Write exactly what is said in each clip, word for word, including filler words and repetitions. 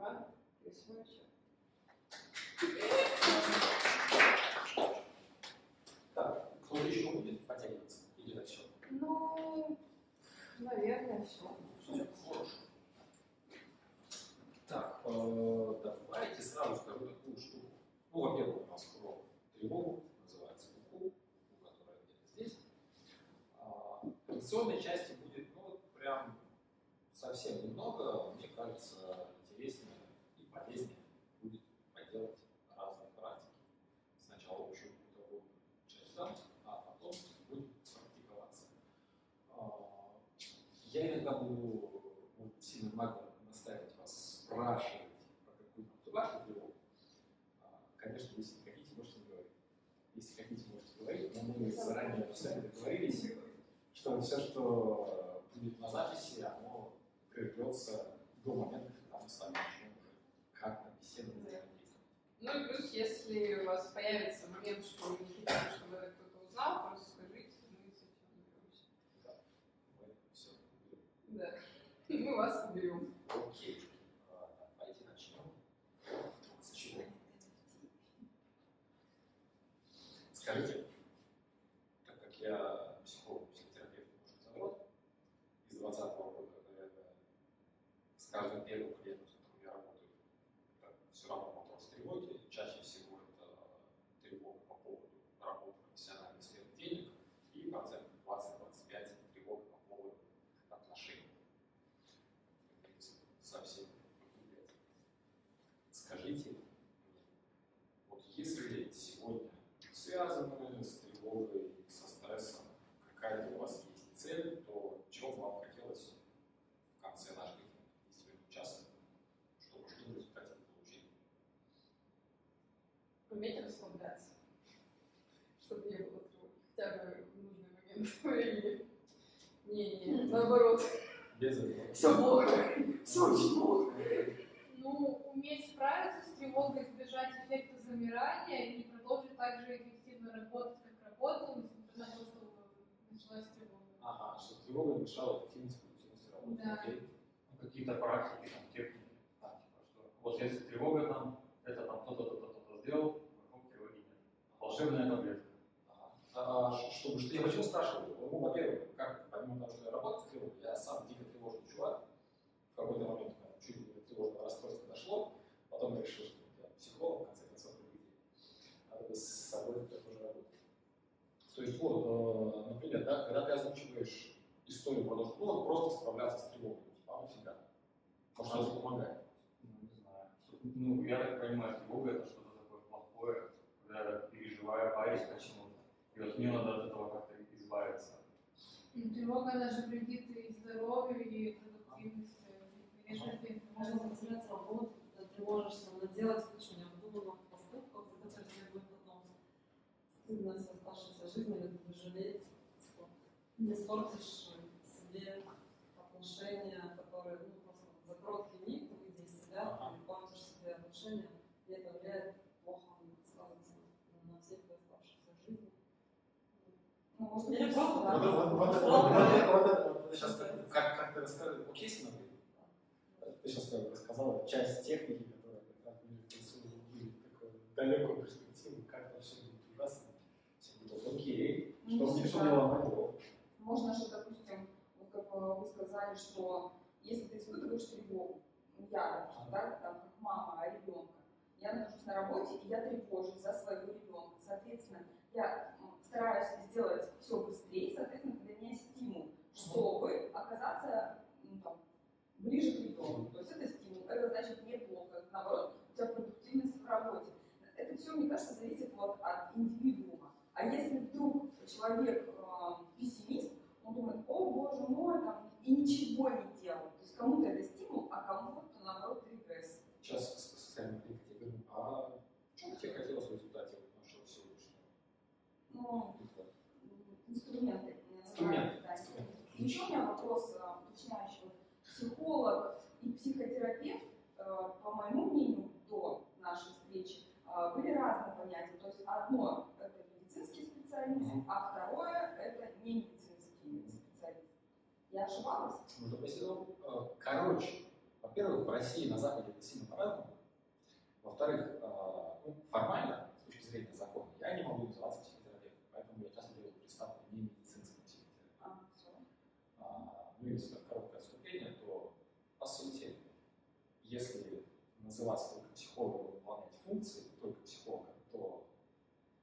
два, три, смычек. Так, кто-то еще будет подтягиваться? Или на все? Ну, наверное, все. Все, хорошо. Так, э, давайте сразу скажу такую штуку. Ну, во-первых, у нас про тревогу, называется Ку-Ку, которая здесь. А, традиционной части будет, ну, прям совсем немного, мне кажется, интереснее и полезнее будет поделать разные практики. Сначала учим другую часть данных, а потом будем практиковаться. А, я иногда буду сильно нагло наставить вас спрашивать про какую-то вашу тревогу. Конечно, если хотите, можете говорить. Если хотите, можете говорить, но мы заранее сами договорились, что все, что будет на записи, оно прервется до момента, когда мы с вами начнем уже как-то беседовать. Ну и плюс, если у вас появится момент, что вы не хотите, чтобы это кто-то узнал, просто скажите, мы с этим разберемся. Да, мы все уберем. Да, мы вас уберем. Окей. Давайте начнем. С чего? Скажите, так как я психолог, психотерапевт, может, за год, из двадцатого года, наверное, с каждым первым клиентом, с которым я работаю, так, все равно вопрос тревоги. Чаще всего это тревога по поводу работы профессиональной сферы денег и процентов двадцать-двадцать пять тревога по поводу отношений. Совсем не влияет. Скажите, вот если сегодня связаны с тревогой, со стрессом, какая-то у вас есть цель, то чего вам хотелось в конце нашей сегодня часа, чтобы что в результате получили? Уметь расслабляться, чтобы не было тревоги, хотя бы в нужный момент времени. Не, не, наоборот. Без этого. Все плохо, все очень плохо. Ну, уметь справиться с тревогой, избежать эффекта замирания и продолжить также эффективно работать, как работаем, несмотря на то, что началась тревога. Ага, что тревога мешала эффективности работы. Да. Ну, какие-то практики, там, техники. А, типа, что? Вот если тревога там, это там кто-то, кто-то, кто-то сделал, вокруг тревоги нет. Волшебная таблетка. Ага. А, что, что я почему спрашиваю? Ну, во-первых, как, помимо того, что я работаю с тревогой, я сам дико тревожный чувак. В какой-то момент чуть до тревожного расстройства дошло, потом я решил, что я психолог, в конце концов, людей. Надо с собой тоже работать. То есть вот, например, да, когда ты озвучиваешь историю про то, что ну, просто справляться с тревогой, типа, нафига. Может, это помогает? Ну, не знаю. Ну, я так понимаю, тревога — это что-то такое плохое, когда я переживаю, боюсь почему-то. И вот мне надо от этого как-то избавиться. И тревога, она же вредит и здоровью, и продуктивности. Ты можешь затруднять работу, ты тревожишься, надо делать кучу необдуманных поступков, за которые тебе будет потом стыдно всю оставшуюся жизнь, или ты жалеть, типа, не испортишь себе отношения, которые, ну, просто за короткий миг выйди из себя, ты портишь себе отношения, и это влияет плохо, сказывается на всех твоих оставшихся жизней. Ну, может, я просто, да? Вот сейчас как-то расскажи, окей, смотри. Ты сейчас рассказала часть техники, которая как мы рисуем такую далекую перспективу, как это все будет прекрасно. Все будет окей, что мне было. Можно же, допустим, вот как вы сказали, что если ты испытываешь тревогу, ну я, допустим, да, там, как мама ребенка, я нахожусь на работе, и я тревожусь за своего ребенка. Соответственно, я стараюсь сделать все быстрее, соответственно, для меня стимул, чтобы оказаться, ну, там, ближе к ребенку, то есть это стимул, это значит неплохо, наоборот, у тебя продуктивность в работе. Это все, мне кажется, зависит вот от индивидуума. А если вдруг человек э, пессимист, он думает, о боже мой, там, и ничего не делает. То есть кому-то это стимул, а кому-то, наоборот, регресс. Сейчас, скажем, я говорю, а что тебе хотелось в результате нашего сегодняшнего? Ну, инструменты. Инструменты, да. И еще у меня вопрос уточняющий. Психолог и психотерапевт, по моему мнению, до нашей встречи были разные понятия. То есть одно – это медицинский специалист, а второе – это не медицинский специалист. Я ошибалась? Ну, допустим, короче, во-первых, в России и на Западе это сильно по-разному. Во-вторых, формально, с точки зрения закона, я не могу называться психотерапевтом, поэтому я часто делаю приставку не медицинского психотерапевта. А, ну, если так короткое отступление, то, по сути, если называться только психологом, выполнять функции только психолога, то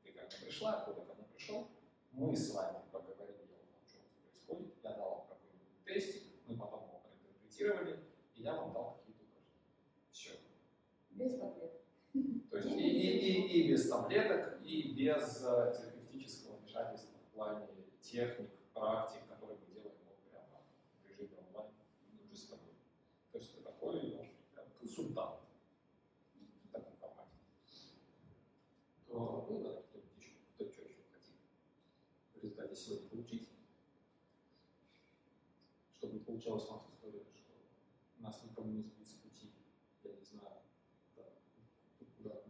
ты ко мне пришла, куда ко мне пришел, мы с вами поговорили о чем происходит, я дал вам какой-нибудь тестик, мы потом его проинтерпретировали, и я вам дал какие-то упражнения. Все. Без таблеток. То есть и, и, и, и без таблеток, и без терапевтического вмешательства в плане техник, практик, которые мы делаем вот прямо в режиме онлайн, уже с тобой. То есть это такой консультант в таком формате. То ну, да, кто-то еще, кто-то что еще хотим в результате сегодня получить, чтобы не получалось вам история, что нас никому не сбить с пути, я не знаю.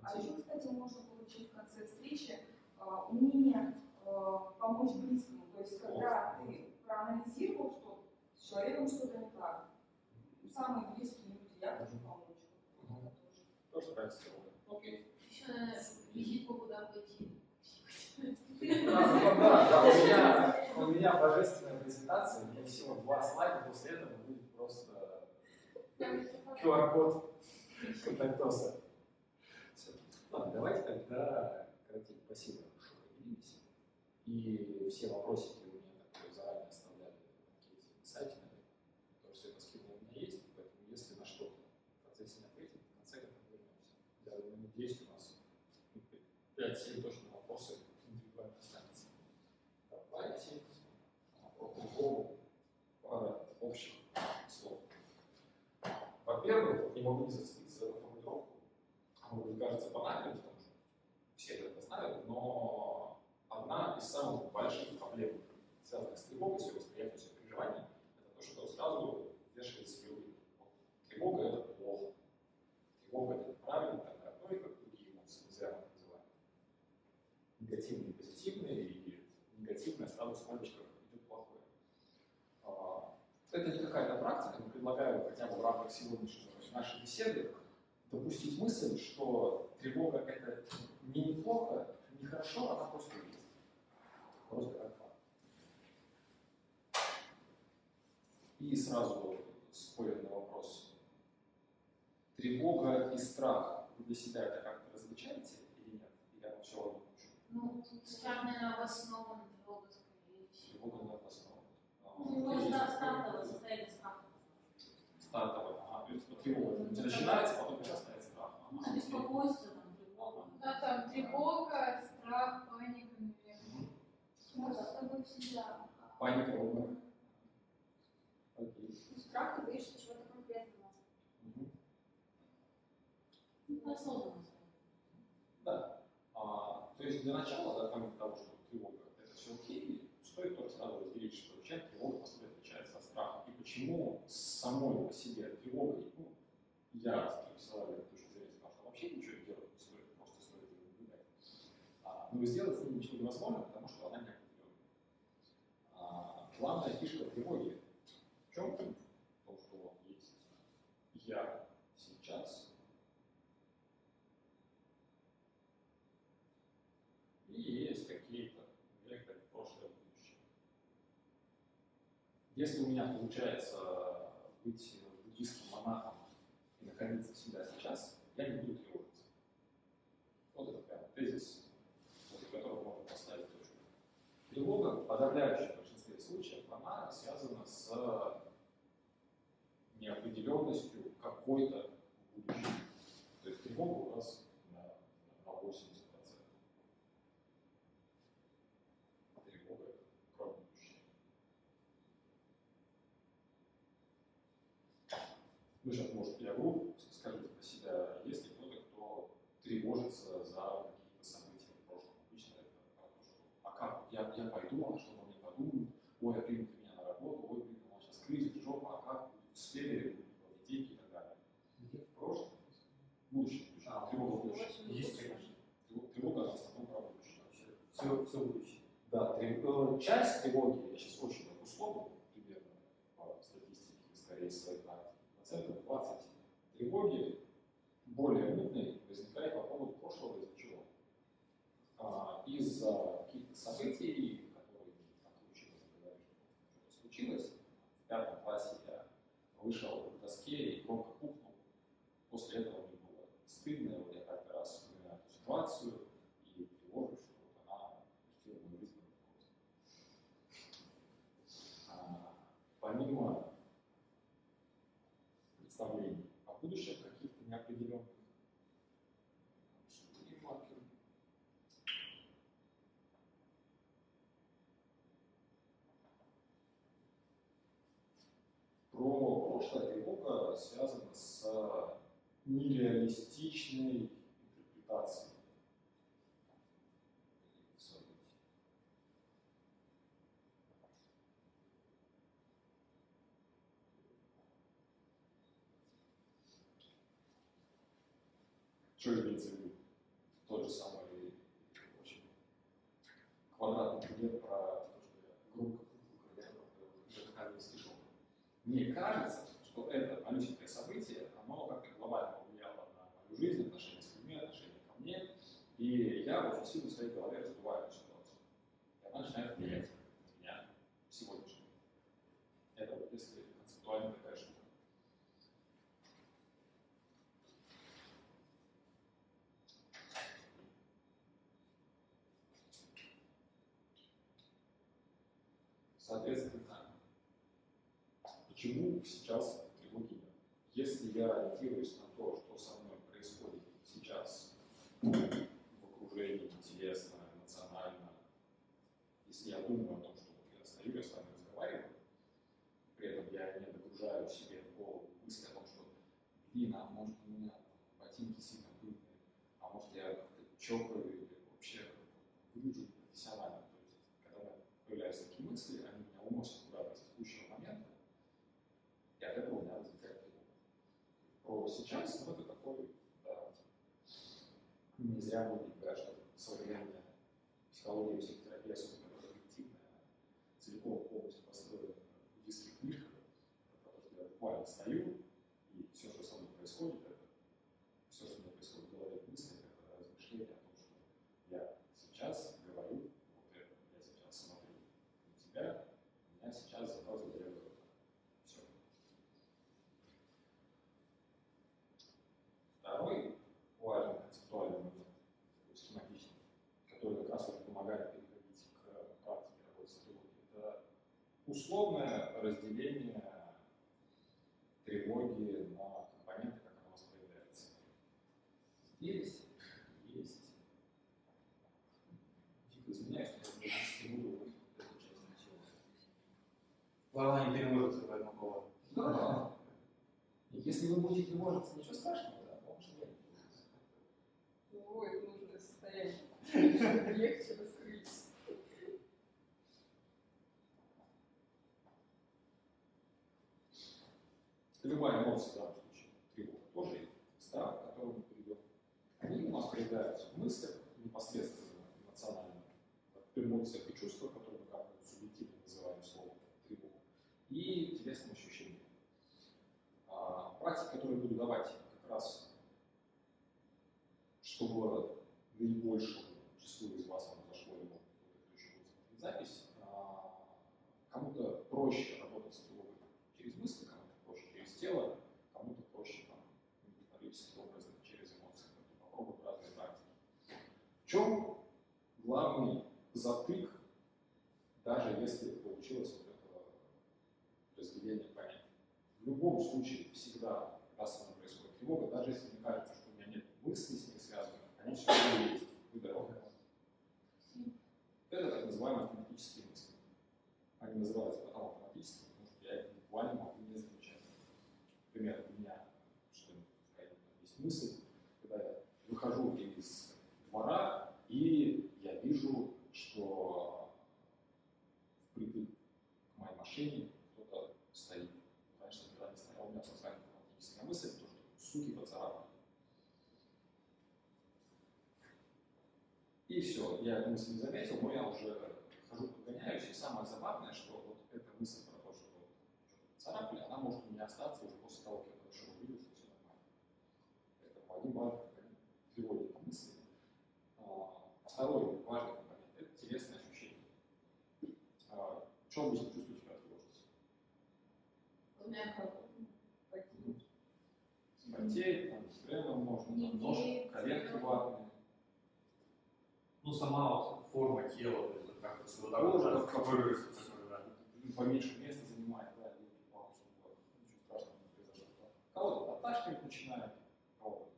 А еще, кстати, можно получить в конце встречи э, умение э, помочь близкому. То есть, когда О, ты проанализировал, что с человеком что-то не так, самые близкие люди, я хочу помочь. Угу. Тоже нравится сегодня. Окей. Еще на визитку куда пойти. Да, у меня божественная презентация, у меня всего два слайда, после этого будет просто ку ар код контактоса. Ладно, давайте тогда кратить. Спасибо, что появились. И все вопросики у меня так, заранее оставляли на сайте, наверное, потому что это скидка у меня есть, поэтому если на что-то в процессе не ответим, в конце концов вернемся. Я надеюсь, у нас пять-семь точно вопросов индивидуально останется. Давайте по другому пара общих слов. Во-первых, не могу не зацепиться за формулировку. Может, кажется банальным, потому что все это знают, но одна из самых больших проблем, связанных с тревогой, восприятием, все переживания, это то, что сразу вешается люди. Тревога — это плохо. Тревога — это правильно, так как то, и как другие эмоции, нельзя их называть. Негативные и позитивные, и негативное сразу с мальчиком идет плохое. Это не какая-то практика, но предлагаю хотя бы в рамках сегодняшнего нашей беседы допустить мысль, что тревога — это не неплохо, не хорошо, она просто есть. Просто как факт. И сразу спорим на вопрос. Тревога и страх для себя это как-то различаете или нет? Или оно все равно лучше? Ну, страх, наверное, обоснован, тревога скорее. Тревога не обоснована. Ну, стартовое состояние страха. Стартовое. Тревога начинается, потом уже остается страх. А беспокойство, там, тревога. Да, там тревога, страх, паника, наверное. Всегда. Паника, умер. Страх, ты боишься чего-то конкретного. Осознанность. Да. То есть для начала, кроме того, что тревога, это все окей, стоит только сразу разделить, что чем тревога по сути отличается от страха. И почему самой по себе тревогой, ну, я стресовал эту точку зрения, потому что вообще ничего не делать не стоит, просто стоит ее наблюдать. А, но сделать с ней ничего невозможно, потому что она не определенная. Главная фишка тревоги в чем? В том, что есть я сейчас и есть какие-то векторы прошлое будущее. Если у меня получается быть буддийским монахом и находиться всегда сейчас, я не буду тревожиться. Вот это прямо тезис, после которого можно поставить точку. Тревога, подавляющая в большинстве случаев, она связана с неопределенностью какой-то будущего. То есть тревога у нас на, на восемьдесят процентов. Ну, сейчас, может, я вру, скажите про себя, есть ли кто-то, кто тревожится за какие-то события в прошлом? Обычно это про то, что а как? Я, я пойду, а что мне подумают? Ой, а примут меня на работу, ой, примут, а сейчас кризис, жопа, а как? Будут в сфере, будут платить деньги и так далее. Где? В прошлом? В будущем. А, тревога в будущем. Есть, конечно. Тревога в основном про будущее. Все, все будущее. Да, тревога. Часть тревоги, я сейчас очень много условно, примерно, по статистике, скорее, своих процентов двадцать тревоги более мутной возникает по поводу прошлого из-за чего? А, из-за каких-то событий, которые так случилось, что-то случилось. В пятом классе я вышел к доске и громко пукнул. После этого мне было стыдно, вот я как-то раз вспоминаю эту ситуацию и тревожу, что вот она пустила мою жизнь. А, помимо представлений о будущем, каких-то неопределенных маркеров. Про прошлое тревога связана с нереалистичной интерпретацией. Что имеется в виду? Тот же самый очень квадратный пример про то, что я громко пукнул. Мне кажется, что это малюсенькое событие, оно как-то глобально повлияло на мою жизнь, отношения с людьми, отношения ко мне, и я очень сильно в своей голове разбиваю эту ситуацию. И она начинает влиять на меня сегодняшнего. Это вот если концептуально такая штука. Соответственно, почему сейчас тревоги нет? Если я ориентируюсь на то, что со мной происходит сейчас в окружении, интересно, эмоционально, если я думаю о том, что я стою, я с вами разговариваю, при этом я не нагружаю себе в голову мысли о том, что блин, а может у меня ботинки сильно крупные, а может я как-то чокаю или вообще выгляжу профессионально. То есть, когда появляются такие мысли, они меня уносят куда-то из текущего момента, и от этого у меня возникает тревога. Про сейчас, ну это такой, да, не зря многие говорят, что современная психология и психотерапия, особенно когнитивная, целиком полностью построена в буддийских книжках, потому что я буквально стою, и все, что со мной происходит, это все, что у меня происходит в голове, в мыслях, это размышление о том, что я сейчас говорю. Я сейчас смотрю на тебя, у меня сейчас сразу требует. Все. Второй важный концептуальный момент, схематичный, который как раз помогает переходить к практике работы с тревогой, это условное разделение тревоги на компоненты, как она у вас появляется. Здесь есть. Изменяюсь, что я стимулирую эту часть начала. Главное, не тревожиться в этом поводу. Да. Если вы будете тревожиться, ничего страшного, да, потому что я не тревожусь. О, это нужное состояние. Легче раскрыть. Любая эмоция, в данном случае, тревога тоже, страх, к которому мы придем, они у нас появляются в мыслях непосредственно, эмоционально. Эмоциях и чувствах, которые мы как бы субъективно называем словом тревога, и телесные ощущения. А, практики, которые буду давать как раз, чтобы наибольшему числу из вас оно зашло, и может быть, еще будет смотреть запись, а, кому-то проще работать с тревогой через мысли, кому-то проще через тело, кому-то проще там, метафорическим образом через эмоции. Попробуем разные практики. В чем главный затык, даже если получилось вот это разделение понятий. В любом случае, всегда, когда со мной происходит тревога, даже если мне кажется, что у меня нет мыслей с ней связанных, они все равно есть, и дорога. Это так называемые автоматические мысли. Они называются потом автоматическими, потому что я их буквально могу не замечать. Например, у меня что-нибудь есть мысль, когда я выхожу из двора, и я вижу, что впритык к моей машине кто-то стоит. Раньше никогда не стоял, у меня проскакивает автоматическая мысль, потому что суки поцарапали. И все, я эту мысль не заметил, но я уже хожу, подгоняюсь, и самое забавное, что вот эта мысль про то, что что-то поцарапали, она может у меня остаться уже после того, как я куда приводит мысли. Второй важный момент – это телесное ощущение. В чем обычно чувствуете себя тревожность? Потеет, там, прямо можно, там, нож, коленки ватные. Ну, сама форма тела, как-то с водородом, поменьше места занимает, да, и мало, чтобы ничего страшного не произошло. Кого-то подташкивать начинает, кого-то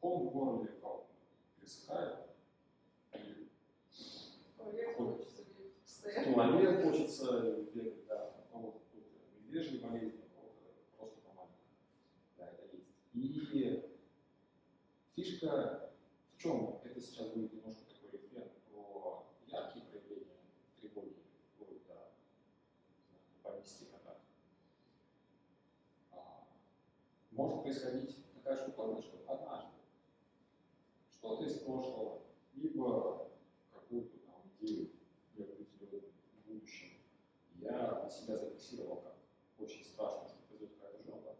ком в горле, кого-то пересыхает. В туалет хочется бегать, да, у кого-то медвежья болезнь, у кого-то просто помада. Да, это есть. И фишка в чем? Это сейчас будет немножко такой референт про яркие проявления тревоги, вплоть до панических атак. Может происходить такая штука, что однажды что-то из прошлого, либо какую-то там идею для определенного будущего, я на себя зафиксировал как очень страшно, что произойдет какая-то жопа.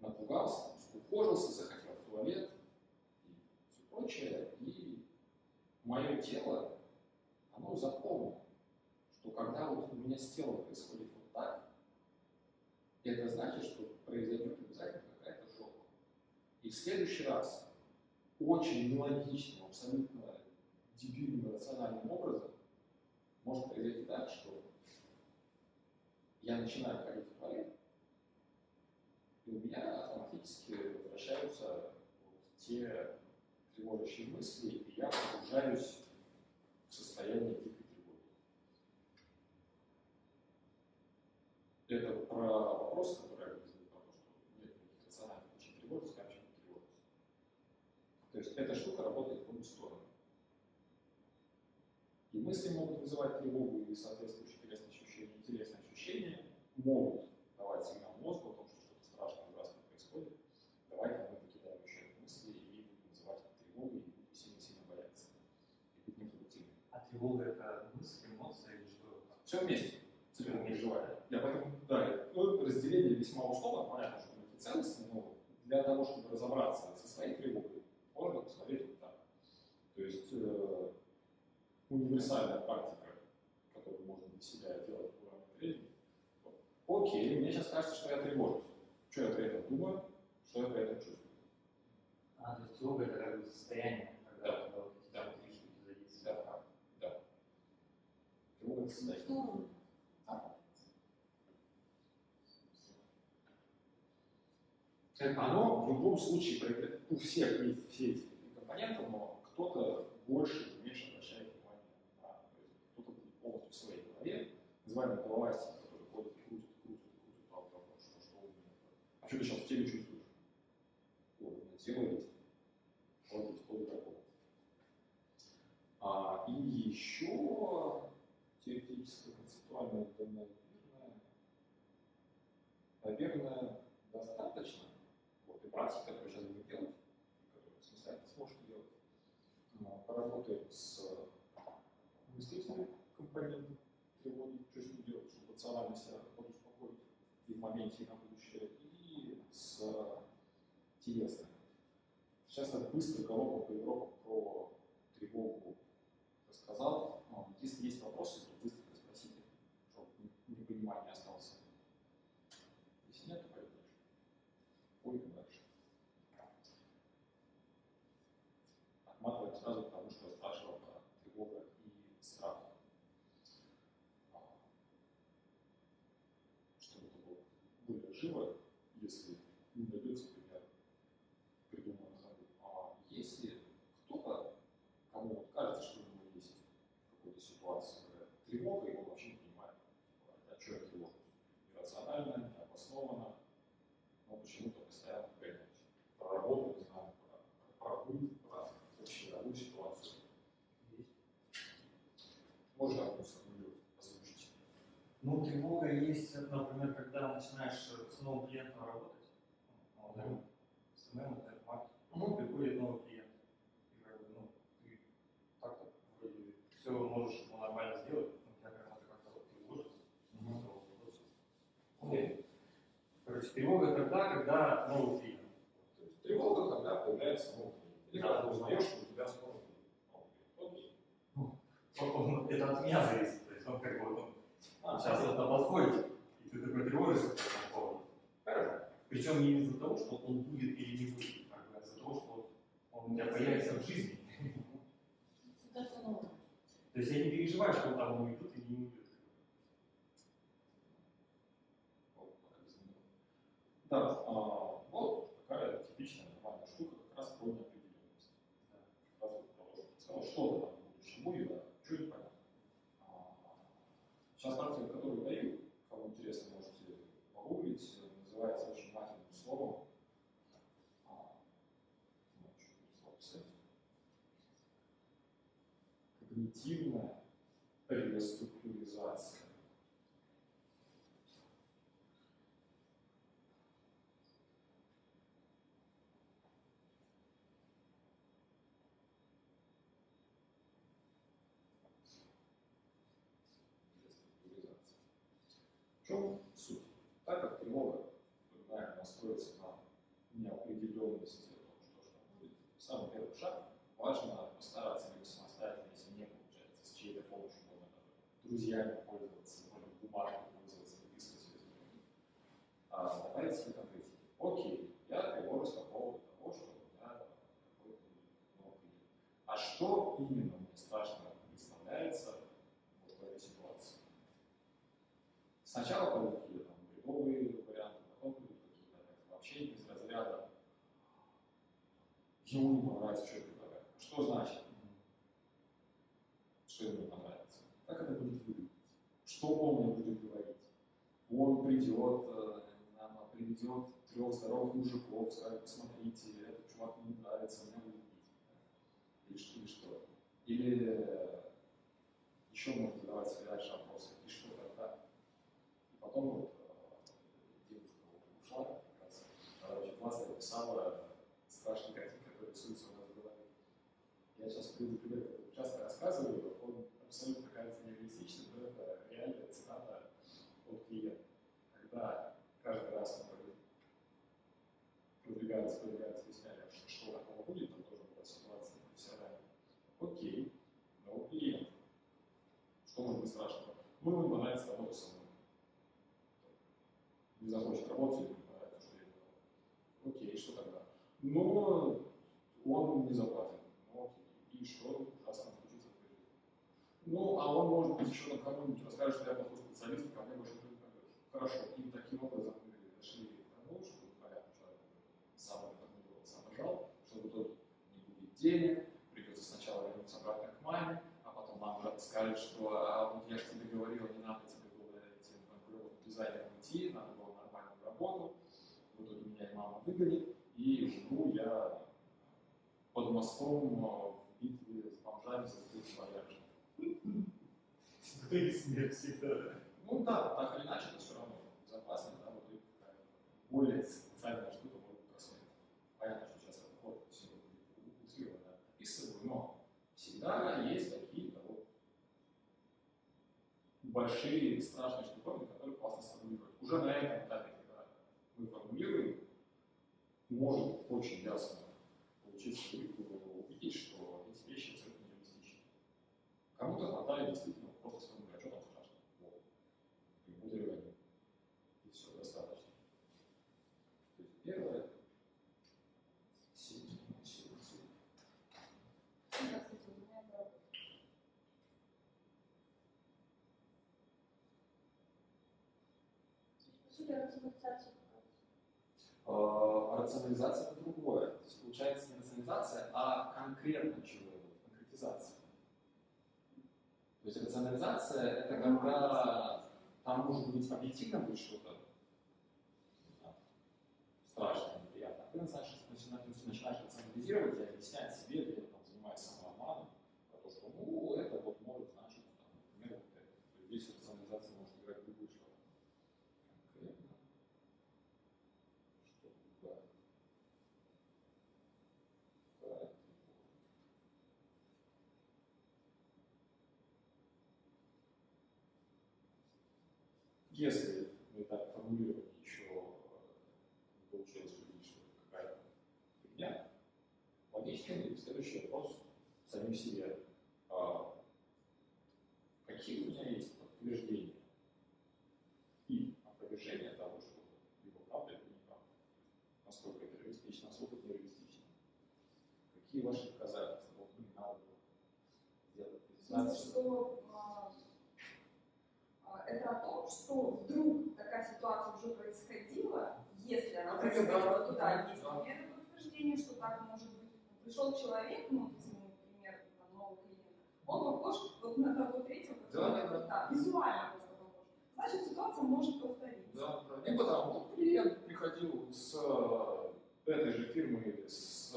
Напугался, скукожился, захотел в туалет и все прочее. И мое тело, оно запомнило, что когда вот у меня с телом происходит вот так, это значит, что произойдет обязательно какая-то жопа. И в следующий раз очень нелогичным, абсолютно дебильным, рациональным образом может произойти так, что я начинаю ходить в туалет, и у меня автоматически возвращаются вот те тревожащие мысли, и я погружаюсь в состояние дикой тревоги. Это про вопрос, который я говорил, про то, что нет никаких рациональных причин тревожности, а вообще не тревожности. То есть эта штука работает в обе стороны. И мысли могут вызывать тревогу, и соответствующие телесные ощущения, и телесные ощущения могут давать сигнал мозгу о том, что страшно, ужасно происходит, давайте мы покидаем еще мысли и будем называть тревогой, и сильно-сильно бояться, и быть непродуктивным. А тревога — это мысли, эмоции или что? Все вместе, все переживание. Я поэтому, да, ну, разделение весьма условно, понятно, что это целостно, но для того, чтобы разобраться со своей тревогой, можно посмотреть вот так. То есть э, универсальная практика, которую можно для себя делать в плане времени. Окей, мне сейчас кажется, что я тревожусь. Что я про это думаю, что я про это чувствую. А, то есть тревога — это как бы состояние, когда вот эти вещи задействуются. Да, да. Тревога — это состояние. Оно в любом случае, у всех есть все эти компоненты, но кто-то больше или меньше обращает внимание. Кто-то будет полностью в своей голове, называемый головастик, который ходит, крутит, крутит, крутит, правда, что, что у меня. А что ты сейчас в теле чувствуешь? Вот, у меня тело есть. Вот, вот, вот, вот, вот. А, и еще теоретическое, концептуальное, наверное, наверное, достаточно. Вот, и практика, которую сейчас будем делать, которую самостоятельно сможете делать, а, поработаем с мыслительными компонентами. Что с ним делать, чтобы рационально себя успокоить и в моменте, и на будущее, и с телесным. Сейчас так быстро коробок по Европам про тревогу рассказал. Но если есть вопросы, то быстро спросите, чтобы непонимание осталось. Если нет, то пойдем дальше. Пойдем дальше. Отматываем сразу, потому что я спрашивал про тревогу и страх. Живо, если не дойдется, пример придумал на ходу. А если кто-то, кому вот кажется, что у него есть какая-то ситуация, тревога, и он вообще не понимает, о чем я тревожусь. Иррационально, необоснованно, но почему-то постоянно гоняюсь. Про работу не знаю, про быт, про общедовую ситуацию. Можно вернуться к нулю. Ну, тревога есть, например, когда начинаешь с новым клиентом работать, mm-hmm. с эм эм, mm-hmm. приходит новый клиент, и как бы, ну, ты так-то вроде все можешь ему нормально сделать, но тебя как-то вот тревожит, mm-hmm. okay. Короче, тревога тогда, когда новый клиент. То есть тревога появляется новый клиент. Или когда ты узнаешь, что у тебя скоро клиент. Окей. Это от меня зависит. То есть он как бы вот он сейчас это подходит, и ты такой тревожишься по этому поводу. Хорошо. Причем не из-за того, что он будет или не будет, а из-за того, что он у тебя появится в жизни. Ситуация новая. То есть я не переживаю, что он там уйдет или не уйдет. Да, вот такая типичная нормальная штука как раз про неопределенность. Да. Сказал, что там будет, чему и да, чуть непонятно. Сейчас практика, которую даю, кому интересно, можете погуглить, называется очень матерным словом. Когнитивная реструктуризация. В чем суть? Так как тревога правильно настроится на неопределенность, что же там будет, самый первый шаг, важно постараться либо самостоятельно, если не получается, с чьей-то помощью, можно друзьями пользоваться, можно бумагами пользоваться, выписывать. А давайте с этим прийти. Окей, я тревожусь по поводу того, что у меня какой-то новый клиент. А что именно мне страшно представляется вот в этой ситуации? Сначала будут какие-то бредовые варианты, потом будут какие-то обобщения из разряда «Ему не понравится, что я предлагаю». Что значит, что ему не понравится? Как это будет выглядеть? Что он мне будет говорить? Он придет, нам приведет трех здоровых мужиков, скажет: «Посмотрите, этот чувак мне не нравится, мне будет бить». Или что? Или еще можно задавать себе дальше вопросы: «И что тогда?» Потом вот девушка ушла, как раз очень классно написала страшные картинки, которые рисуются у нас в голове. Я сейчас предупреждаю, часто рассказываю, он абсолютно кажется нереалистичным, но это реальная цитата от клиента. Когда каждый раз он продвигается, продвигается, объясняет, что, что такого будет, там тоже была ситуация профессиональная. Окей, но клиент. Что может быть страшного? Ну, ему понравится работа со мной. Не захочет работать, не понравится, что я делаю. Окей, что тогда? Но он не заплатит. Ну, окей. И что? Ужасно случится. Ну, а он, может быть, еще на кому-нибудь расскажет, что я плохой специалист, ко мне больше не придет. Хорошо. И таким образом мы дошли к тому, чтобы порядок человек сам отмудил, сам жал, чтобы тот не купить денег, придется сначала вернуться обратно к маме, а потом нам скажет, что а, вот я же тебе говорил, не надо тебе было этим дизайнером идти, надо было нормальную работу, в итоге меня и мама выгонит, и живу я под мостом в битве с бомжами за тысячи боярышек. Ты смерть всегда. Ну да, так или иначе, это все равно безопасно, да, вот и более специальная штука может происходить. Понятно, что сейчас этот ход все утрированно описываю, но всегда есть какие-то вот большие страшные штуковины, которые классно сформулируют. Уже на этом этапе, когда мы формулируем, может очень ясно получиться увидеть, что эти вещи абсолютно нереалистичны. Кому-то хватает действительно просто сформулировать, что там страшно. Вот. И мудревание. И все, достаточно. То есть первое. Сильно, сильно, сильно. Да, кстати, у меня правда. Супер рационализация. А, рационализация это другое. То есть получается не рационализация, а конкретно чего? Конкретизация. То есть рационализация это когда там может быть объективно будет что-то страшное, неприятное. Ты начинаешь, начинаешь рационализировать и объяснять себе, где ты там занимаешься самообманом, про то, что ну это вот может значить, там, например, вот это. Здесь рационализация может играть другую штуку. Если мы так формулировали еще не получилось увидеть, что какая-то фигня, себе, а, какие у меня есть подтверждения и опровержения того, что либо правда, либо неправда. Насколько это реалистично, насколько это реалистично. Какие ваши доказательства? Вот мне надо сделать презентацию. Это о том, что вдруг такая ситуация уже происходила, если она происходила, то да, есть примеры подтверждения, что так может быть. Пришел человек, ну, например, новый клиент, он похож вот на того третьего, который, да, да, визуально просто похож. Значит, ситуация может повториться. Да, да. И потому клиент приходил с этой же фирмы или с,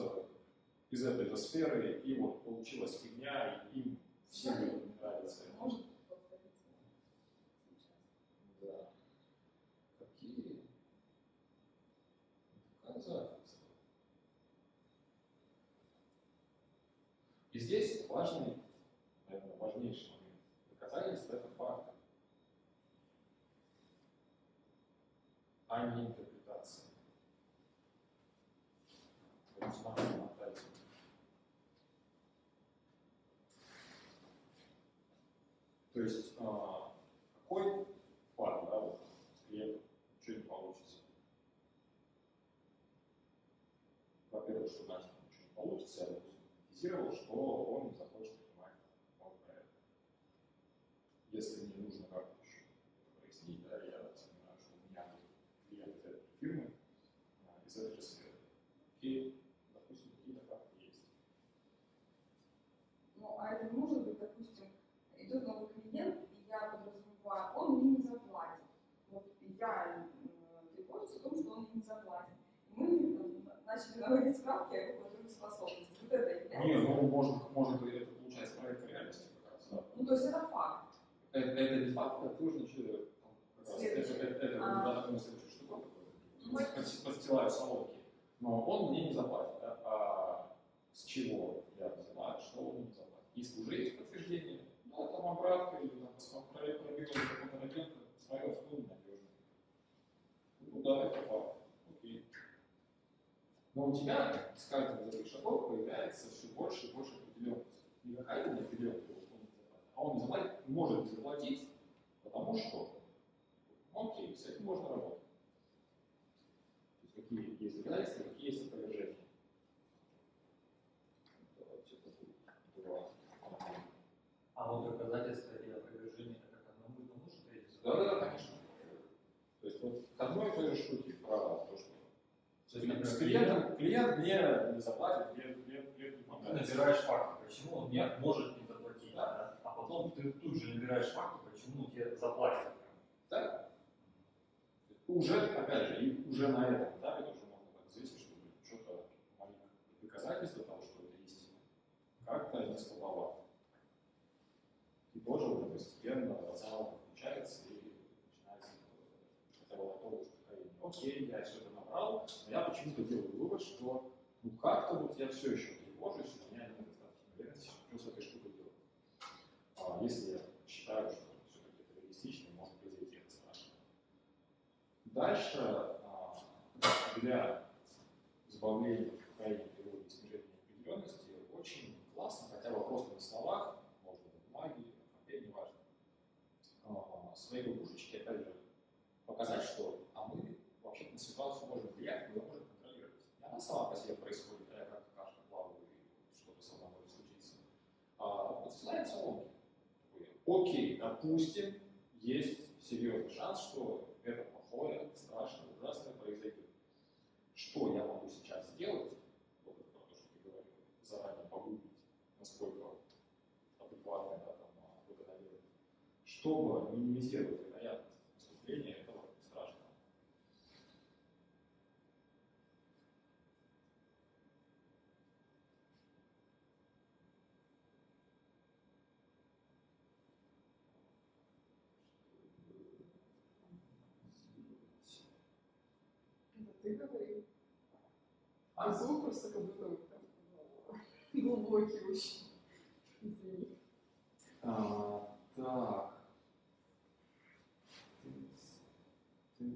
из этой же сферы, и вот получилась фигня, и им всем это не нравится. Может. Да. Какие доказательства? И здесь важный, наверное, важнейший момент. Доказательства — это факты, а не интерпретация. Вот смотрим на тайцу. То есть а, какой факт, да, вот, с клиентом, что не получится. Во-первых, что значит, ничего не получится, я автоматизировал, что он захочет принимать новый проект. Если мне нужно как-то еще прояснить, да, я вспоминаю, что у меня клиент из этой фирмы, а, из этой же сферы. И, допустим, какие-то факты есть. Ну, а это может быть, допустим, идет новый клиент, и я подразумеваю, он мне не заплатит. Вот я тревожусь о том, что он мне не заплатит. И мы начали наводить справки о его платежной способности. Вот это является. Не, ну может, может это получается проект реальности как раз. Да. Ну то есть это факт. Это, это не факт, это уже ничего. Следующий. Это, это, это а... да, такой следующий штука. Мы... Подстилаю соломки. Но он мне не заплатит. Да? А с чего я понимаю, что он не заплатит? Если уже есть подтверждение, ну, там обратка, или там посмотрели, пробегали какой-то момент, посмотрел, что он надежный. Ну да, это факт. Окей. Но у тебя с каждым из этих шагов появляется все больше и больше определенности. Не какая-то неопределенность, а он не заплатит, может не заплатить, потому что окей, с этим можно работать. То есть какие есть доказательства, какие есть опровержения. Давайте это. А вот доказательства и опровержения это как одному и тому же требуется? Да, да, конечно. То есть вот к одной и той же штуке про то, что то есть, например, клиент, клиент мне не заплатит, клиент, клиент, клиент не помогает. Ты набираешь факты, почему он не может не заплатить, да? А потом ты тут же набираешь факты, почему тебе заплатят. Да? Уже, опять же, и уже на этом этапе тоже можно так взвесить, чтобы что-то маленькое доказательство того, что это истина, как-то не слабовато. И тоже уже постепенно заново включается и начинается хотя бы готовое успокоение. Окей, я все это набрал, но я почему-то делаю вывод, что ну как-то вот я все еще тревожусь, у меня нет достаточно уверенности, что с этой штукой делать. А если я считаю, что все-таки это реалистично, может произойти это страшно. Дальше для избавления от успокоения тревоги и снижения неопределенности очень классно, хотя бы просто на словах, магии, опять не важно, а, своей лягушечки, опять же, показать, что а мы вообще-то на ситуацию можем влиять, мы ее можем контролировать. Не она сама по себе происходит, а я как-то каждую плаваю и что-то со мной может случиться. А, подсылаем соломки. Окей, допустим, есть серьезный шанс, что это плохое, страшное, ужасное произойдет. Что я могу сейчас сделать? Вот это про то, что ты говорил, заранее погуглить, насколько адекватное, да, там, выгодовирование, чтобы минимизировать вероятность наступления этого страшного. Это ты говорил? А звук просто как будто глубокий очень. Извини. А, так.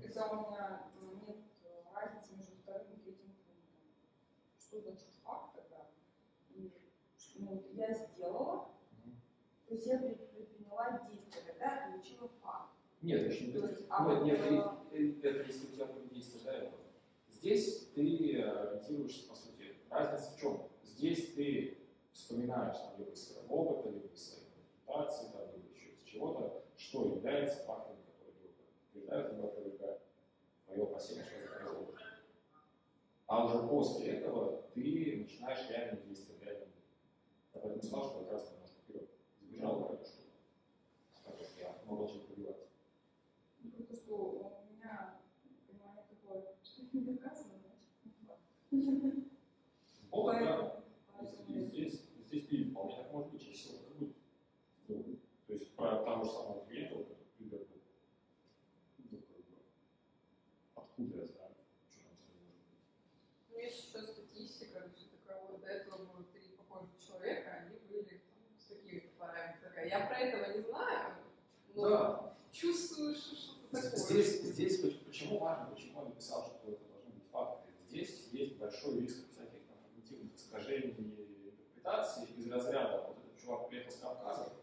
Когда у меня нет разницы между вторым и третьим пунктом. Что значит факт тогда? И ну, я сделала, то есть я предприняла действие, когда получила факт. Нет, очень то есть, а нет, вот нет, это... это если у тебя будет действие до этого. Здесь ты ориентируешься, по сути, разница в чем? Здесь ты вспоминаешь там, либо из своего опыта, либо из своей интерпретации, там, либо еще из чего-то, что является фактом, который либо подтверждает, либо опровергает твое опасение, что это произошло. А уже после этого ты начинаешь реально действовать, реально. Я поэтому сказал, что как раз немножко вперед забежал в эту штуку, потому что я могла чем-то добиваться. Ну, просто что у меня понимание такое, что не доказано, значит, не факт. Вот, да. Здесь, здесь ты вполне так может быть, через силу это будет. То есть про того же самого клиента, который прибегает. Откуда я знаю? Есть еще статистика, что такое, вот до этого было три похожих человека, они были с такими параметрами. Я про этого не знаю, но да. Чувствую, что что-то такое. Здесь, здесь почему важно, почему я написал, что это должны быть факты. Здесь есть большой риск всяких когнитивных искажений и интерпретаций из разряда. Вот этот чувак приехал с Кавказа.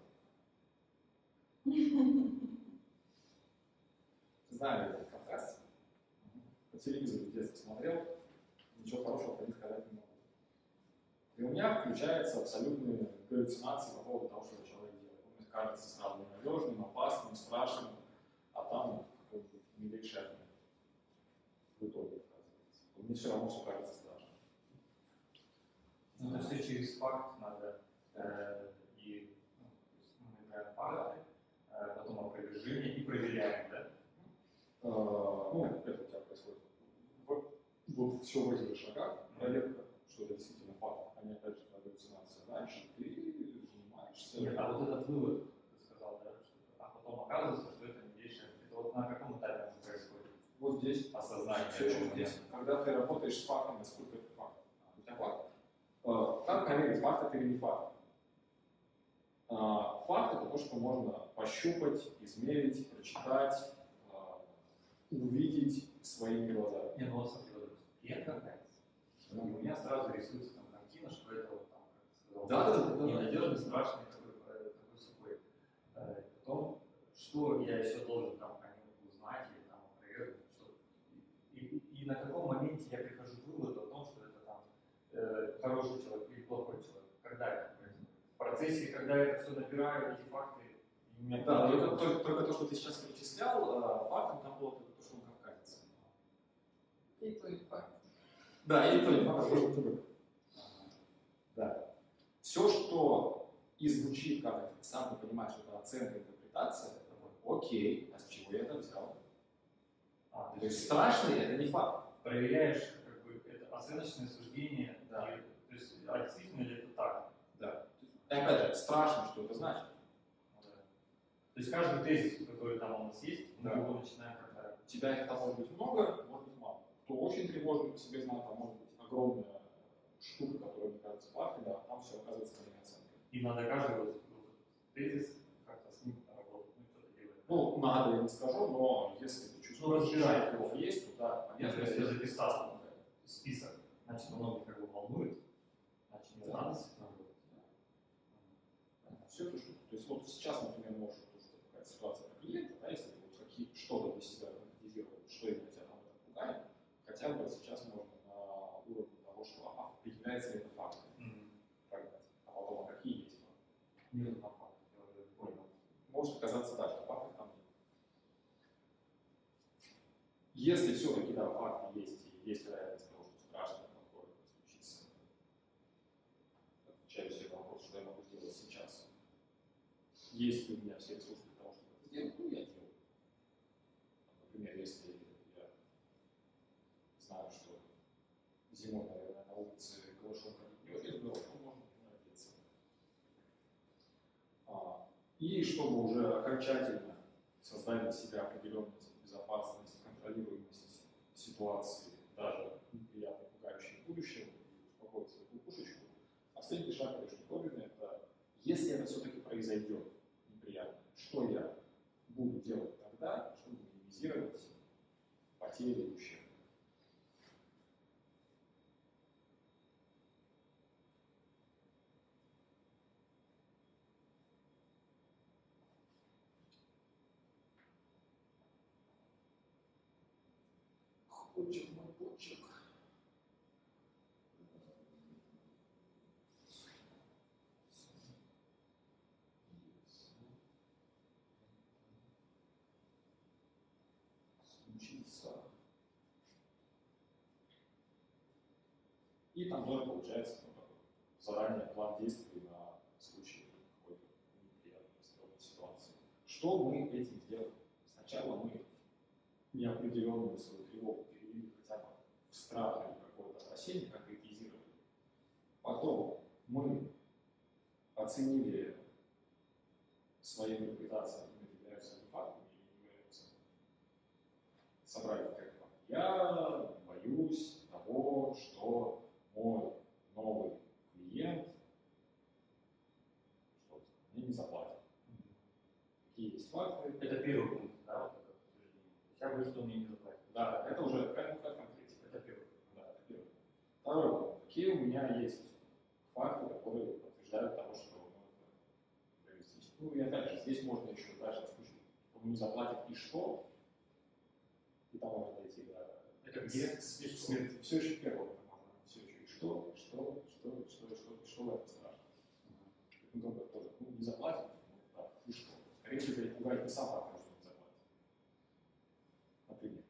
Знали этот Кавказ? По телевизору в детстве смотрел. Ничего хорошего про них сказать не могу. И у меня включаются абсолютные галлюцинации по поводу того, что человек делает. Он кажется сразу ненадежным, опасным, страшным, а там какой-то милейший в итоге оказывается. Мне все равно все кажется страшным. Ну, то есть и через факт надо, э, и ну, мы выбираем факты, э, потом опровержение и проверяем, да? Э, ну, это у тебя происходит. Вот все в этих шагах, проверка, что это действительно факт, а не опять же галлюцинация. Дальше ты занимаешься. Нет, а вот этот вывод, ты сказал, да, что а потом оказывается, что это не вещь. Это вот на каком этапе это происходит? Вот здесь осознание. Все, что здесь. Когда ты работаешь с фактом, насколько это факт. У тебя факт. Как проверить, факт это или не факт? Факт это то, что можно пощупать, измерить, прочитать, увидеть своими глазами. Нет, ну клиентам нравится. У меня сразу рисуется там картина, что это вот там, как ты сказал, да, да, ненадежный, да, страшный, такой, такой сухой. А, потом, что я еще должен там о нем узнать или там опровергнуть, что и, и, и на каком моменте я прихожу к выводу о том, что это там э, хороший человек или плохой человек, когда это происходит. В процессе, когда я это все набираю, эти факты. Нет, да, только, только, только то, что ты сейчас перечислял, фактом там было то, что он кавказец. И то, и факт. Да, и то, и факт. Да. Все, что и звучит, как ты сам понимаешь, что это оценка, интерпретация, это вот, окей, а с чего я это взял? А, то есть страшный – это не факт. Проверяешь как бы, это оценочное суждение, да. И, то есть, а действительно ли это так? Да. И опять же, страшно, что это значит. То есть каждый тезис, который там у нас есть, мы да. его начинаем как-то. У тебя их там может быть много, может быть мало. Кто очень тревожный по себе знает, там может быть огромная штука, которая, мне кажется, факты, да, там все оказывается какими оценками. И надо каждый вот тезис как-то с ним работать, ну кто-то делает. Ну, надо, я не скажу, но если ты чувствуешь, что его есть, то да, понятно. Если я записал список, значит, много как бы волнует, значит, не надо с этим работать. Все эту штуку. То есть вот сейчас, например, может ситуация для клиента, да, если ты вот что-то для себя автоматизировать, что именно тебя там пугает, хотя бы сейчас можно на уровне того, что ага, определяется ли это фактом, mm-hmm. а потом, а какие есть факты. Нет, mm-hmm. факты, я уже понял. Может оказаться так, да, что фактов там нет. Если все-таки да, факты есть, и есть вероятность того, что страшно такое случится, отвечаю себе на вопрос, что я могу сделать сейчас. Есть ли у меня все ресурсы для того, чтобы это сделать? Ну, я делаю. Например, если я знаю, что зимой, наверное, на улице голышом ходить не очень здорово, то можно одеться. А, и чтобы уже окончательно создать для себя определенность, безопасность, контролируемость ситуации, даже неприятно пугающей будущего, успокоить свою кукушечку, а следующий шаг, конечно, правильный, это если это все-таки произойдет, неприятно, что я буду делать тогда, чтобы минимизировать потери и ущерб? Попочек, попочек. Случится. И там тоже получается ну, задание, план действий на случай какой-то неприятной ситуации. Что мы этим сделаем? Сначала мы неопределенную свою тревогу перевели хотя бы в страх или какое-то опасение, конкретизировали. Потом мы оценили свои интерпретации, они являются фактами или не являются. Собрали как-то. Я боюсь того, что мой новый клиент что-то мне не заплатит. Какие есть факты? Это первый пункт, да? Я говорю, что мне не заплатит. Да, это уже как конкретика. Это первый. Да, это первый. Второе. Какие у меня есть факты, которые подтверждают того, что это реалистично. Ну и опять же, здесь можно еще даже скучать, кто не заплатит и что, и там можно дойти до... Это где? Смерть. Все еще первое. Все еще и что, что, что, что, что, что в этом страшно. Ну, только тоже, ну, не заплатит, ну, да, и что. Скорее всего, это пугает и сам потому что не заплатит. Например.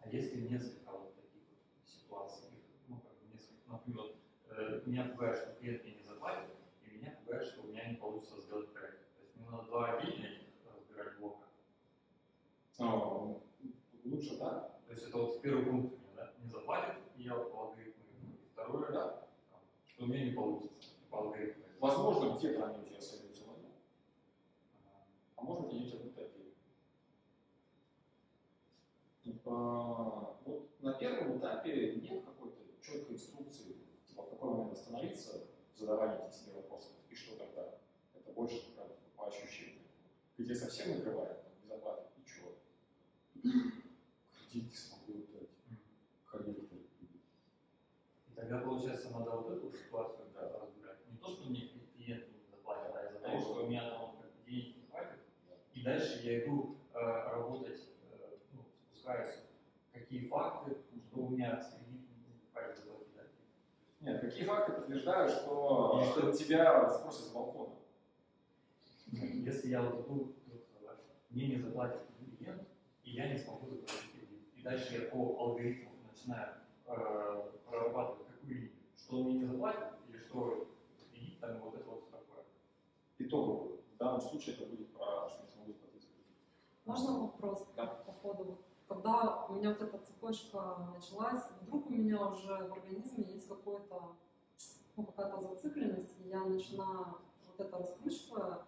А если несколько вот таких вот ситуаций, ну, как бы несколько, например, э, меня пугает, что клиент мне не заплатит, и меня пугает, что у меня не получится сделать проект. То есть мне надо два отдельных разбирать блока. А, лучше, да? То есть это вот первый пункт у меня, да? Не заплатит, и я по алгоритму. Второе, да? Что у меня не получится по алгоритму. Возможно, где-то они у тебя остаются в одном. А может, они у тебя будут отдельно. Типа, вот на первом этапе нет какой-то четкой инструкции, типа, в какой момент остановиться, задавать себе вопросы, и что тогда. Это больше как, по ощущениям. Где совсем накрывает, там, без оплаты, ничего. Кредит смогу дать, коллектор. И тогда, получается, надо вот эту ситуацию разбирать. Не то, что мне клиент не заплатил, а из-за того, что у меня там вот, денег не хватит. Да. И дальше я иду э, работать, э, ну, спускаюсь. Какие факты, что у меня с кредитом не хватит заплатить? Да? Нет, какие факты подтверждают, что, что тебя спросят с балкона? Если я вот иду, мне не заплатит клиент, и я не смогу заплатить кредит. И дальше я по алгоритму начинаю э, прорабатывать какую линию, что мне не заплатит, или что кредит, там вот это вот такое. Итоговый. В данном случае это будет про что не смогу заплатить кредит. Можно вопрос да. по ходу? Когда у меня вот эта цепочка началась, вдруг у меня уже в организме есть какой-то, ну, какая-то зацикленность, и я начинаю вот это раскручивая,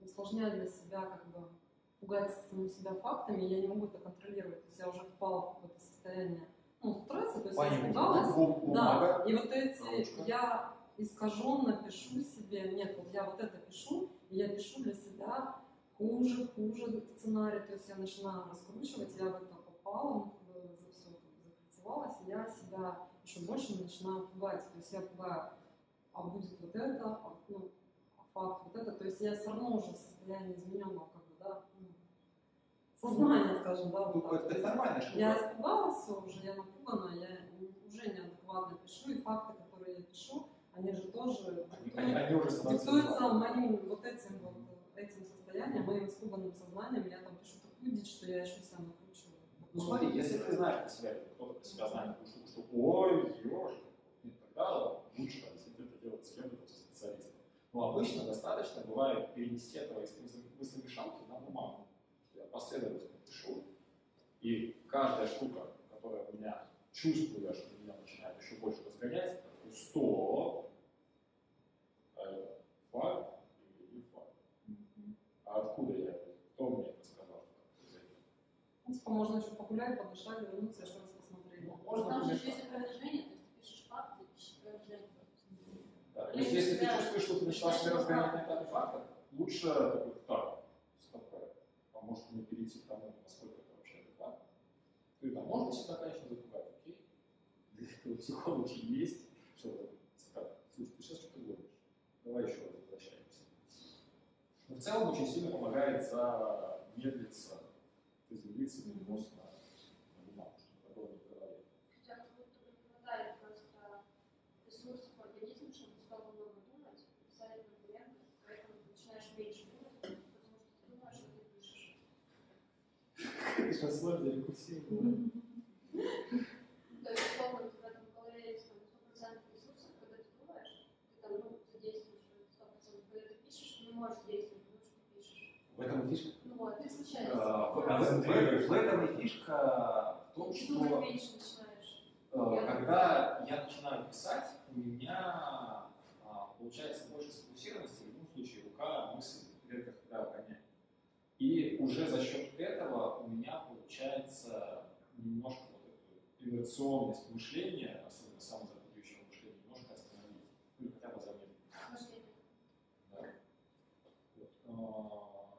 усложняю для себя, как бы пугать саму себя фактами, я не могу это контролировать. То есть я уже впала в какое-то состояние ну, стресса, то есть Понимаете, я испугалась. Бум, да, и вот эти ручка. Я искаженно пишу себе, нет, вот я вот это пишу, и я пишу для себя хуже, хуже сценарий. То есть я начинаю раскручивать, я в это попала, за все закритивалась, и я себя еще больше начинаю пугать. То есть я пугаю, а будет вот это, а, ну, факт вот это, то есть я все равно уже в состоянии измененного, как бы, да, ну, сознания, скажем, да, вот так. Это нормально, что я испугалась все уже, я напугана, я уже неадекватно пишу, и факты, которые я пишу, они же тоже диктуются моим вот этим вот этим состоянием, моим испуганным сознанием, я там пишу такую дичь, что я еще себя накручиваю. Ну смотри, если ты знаешь про себя, кто-то про себя знает, что ой, ешь, тогда лучше, если ты это делаешь с кем-то специалистом. Но обычно достаточно бывает перенести этого из мысленной шапки на бумагу. Я последовательно пишу, и каждая штука, которая у меня чувствует, что меня начинает еще больше разгонять, стоп, факт или факт. А откуда я? Кто мне это сказал? Ну, типа, можно еще погулять, подышать, вернуться, еще раз посмотреть. Ну, можно там же есть опровержение, то есть ты пишешь факты, пишешь опровержение. Да. Если, если ты чувствуешь, что ты начала себя разгонять на этапе фактов, лучше такой так, стопэ, поможет мне перейти к тому, насколько это вообще адекватно. Ты там можно всегда, конечно, запугать, окей? Для этого психологи есть. Что так, слушай, ты сейчас что-то говоришь. Давай еще раз возвращаемся. Но в целом очень сильно помогает за медлится, ты злится на нос на бумагу, что такого не говорит. Хотя как будто бы не хватает просто ресурсов в организме, чтобы стало много думать, писать одновременно, поэтому ты начинаешь меньше думать, потому что ты думаешь, что ты пишешь. Сейчас сложно рекурсия была. То есть сколько у тебя там в голове есть сто процентов ресурсов, когда ты думаешь, ты там ну, задействуешь сто процентов, когда ты пишешь, ты не можешь действовать, потому что ты пишешь. В этом и фишка? Ну вот, ты случайно. А, в этом и фишка в том, что... Ты думать меньше начинаешь. Когда я начинаю писать, у меня получается больше сфокусированности, в любом случае рука, мысль, редко когда гоняет. И уже за счет этого у меня получается немножко вот эту инерционность мышления, особенно самозапутающего мышления, немножко остановить. Ну, хотя бы заметить. Мышление. Да. Вот.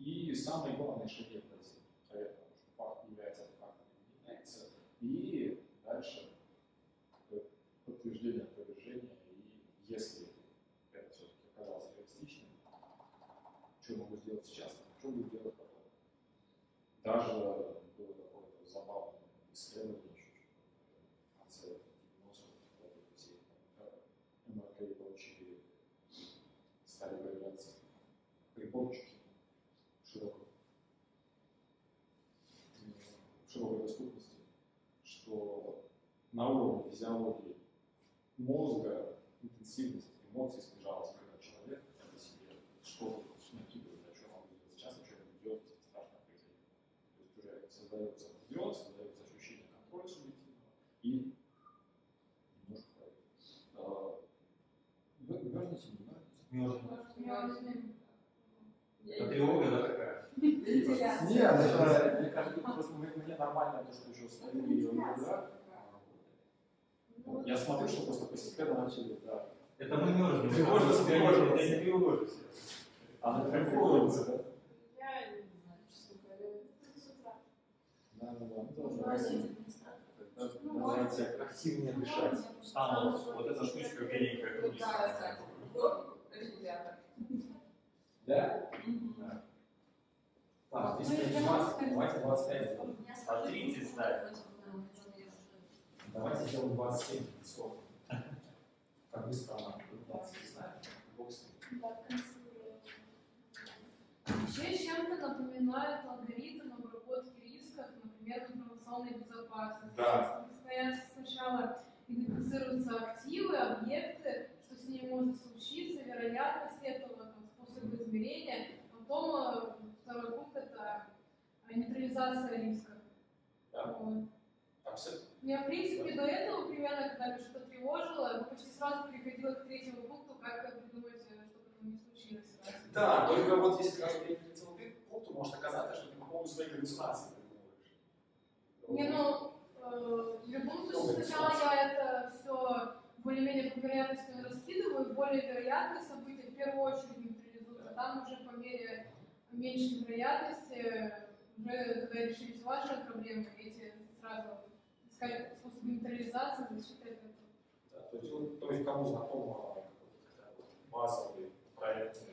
И самое главное, что нет здесь, потому что факт является фактом, не является. И дальше подтверждение, опровержение. И если это все-таки оказалось реалистичным, что могу сделать сейчас, что буду делать потом. Даже было какое-то забавное исследование, в конце девяностых годов, эм эр ка получили, стали появляться приборчики широкой, широкой доступности, что на уровне физиологии мозга интенсивность эмоций снижалась, когда человек это себе что-то накидывает, а что могу делать сейчас, а что я буду делать, страшно произойдет. То есть уже создается идиот, создается ощущение контроля субъективного и немножко проявляется. Вы мерзнете, не мерзнете? Мерзнем. Катриога, да, такая? Нет, просто мне нормально то, что еще стою и да. Я смотрю, что просто постепенно начали, да. Это мы мерзнем. Тревожность, тревожность. Я не тревожусь. Она тревожится, да? Я не знаю, честно говоря. С утра. Да, да, да. Тоже. Давайте активнее дышать. А, вот эта штучка беленькая. Да, да. Да? Да. Так, здесь двадцать, давайте двадцать пять. По тридцать ставим. Давайте сделаем двадцать семь. Как быстро она двадцать, не знаю. Боксы. Вообще чем-то напоминает алгоритм обработки рисков, например, информационной безопасности. Да. Сначала идентифицируются активы, объекты, что с ними может случиться, вероятность этого, там, способы измерения. Потом второй пункт – это нейтрализация рисков. Да. Вот. Абсолютно. Я, в принципе, да. До этого примерно, когда меня что-то тревожило, почти сразу переходила к третьему пункту, как придумать, чтобы это не случилось. Да, только вот если сразу переходить к третьему пункту, может оказаться, что ты по поводу своей галлюцинации придумываешь. Не, ну, э, в любом случае, сначала я это все более-менее по вероятности раскидываю, более вероятные события в первую очередь нейтрализуются, а там уже по мере меньшей вероятности, уже когда решились ваши проблемы, эти сразу... Искать способ нейтрализации за счет этого. Да, то есть, вот, то есть кому знакомо базовый проект и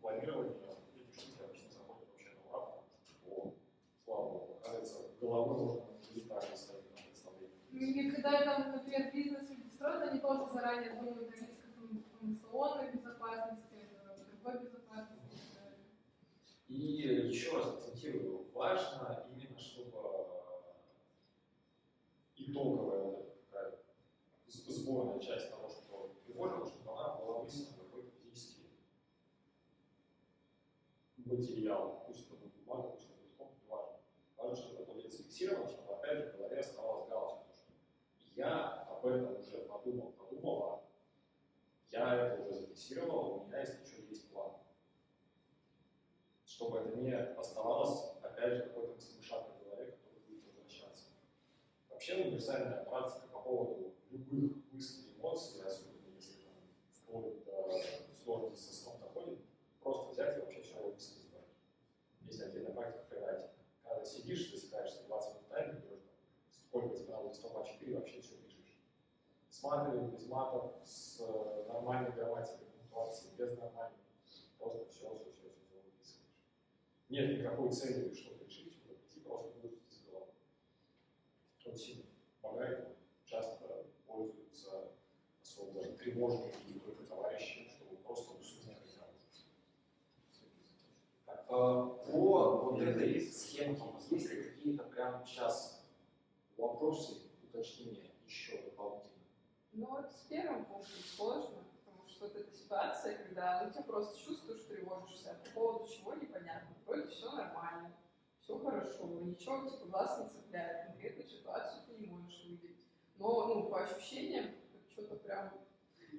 планирование, эти штуки обычно заходят вообще на ура, потому что, слава богу, кажется, головой можно детально ставить на представление. И когда там, например, бизнес люди строят, они тоже заранее думают о рисках информационной безопасности, другой безопасности. И еще раз акцентирую, важно именно, чтобы итоговая вот эта сборная часть того, что тревожило, чтобы она была выяснена какой-то физический материал, пусть это будет бумага, пусть это будет комп, неважно. Важно, чтобы это было зафиксировано, чтобы опять же в голове оставалась галочка, что я об этом уже подумал, подумала, я это уже зафиксировал, у меня есть еще есть план. Чтобы это не оставалось, опять же, какой-то смешанный в голове, который будет возвращаться. Вообще универсальная практика по поводу любых мыслей, эмоций, особенно если там, вплоть до сложности со сном доходит, просто взять и вообще все мысли избавить. Есть отдельная практика фрирайтинга. Когда сидишь, засекаешься двадцать минут таймер, сколько тебе надо, сто по четыре, вообще все пишешь. С матами, без матов, с нормальной грамматикой, пунктуацией, без нормальной. Просто все, все, все, все, все выписываешь. нет никакой цели что-то решить, идти просто выдохнуть из головы. Он сильно помогает, часто пользуются, особенно даже тревожные какие-то товарищи, чтобы просто уснуть. По вот этой схеме есть ли какие-то прямо сейчас вопросы, уточнения еще дополнительно? Ну вот с первым пунктом сложно, потому что вот эта ситуация, когда ну, ты просто чувствуешь, тревожишься, по поводу чего непонятно, вроде все нормально, все хорошо, ничего типа глаз не цепляет, конкретную ситуацию ты не можешь увидеть. Но ну, по ощущениям, что-то прям,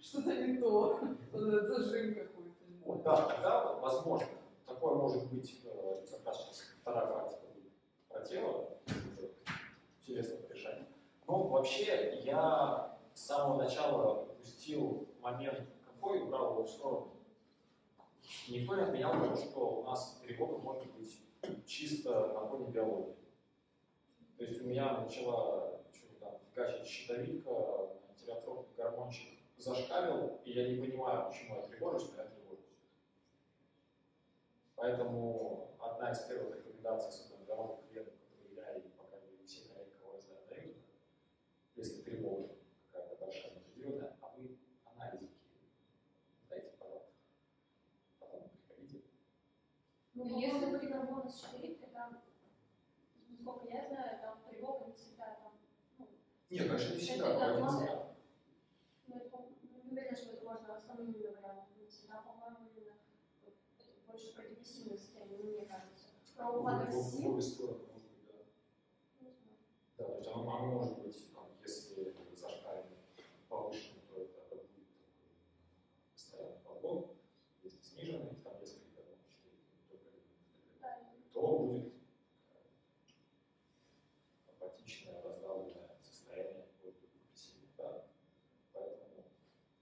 что-то не то, зажим какой-то. Вот, да, тогда возможно. Такое может быть, как раз сейчас вторая практика про тело, интересное решение. Ну, вообще, я с самого начала упустил момент, какой убрал его в сторону. Никто не отменял то, что у нас тревога может быть чисто на фоне биологии. То есть у меня начала фигачить щитовидка, тиреотропный гормончик зашкалил, и я не понимаю, почему я тревожусь, но я тревожусь. Поэтому одна из первых рекомендаций, особенно для новых клиентов, которые я и пока не все коллеги, кого я знаю, дают, если тревога какая-то большая, определенная, а вы анализики дайте, пожалуйста, потом приходите. Ну, если при гормоны с щитовидкой, там, насколько я знаю, там тревога не всегда там. Ну, нет, конечно, не всегда, но не всегда. Ну, не уверена, что это можно основным вариантом, не всегда, по-моему, именно. Больше про депрессивное состояние, мне кажется. Про упадок сил. Да, то есть оно может быть, там, если зашкаливание повышенное, то это будет постоянный подгон. Если сниженный, там несколько четыре, то будет апатичное, раздавленное состояние от депрессии. Да? Поэтому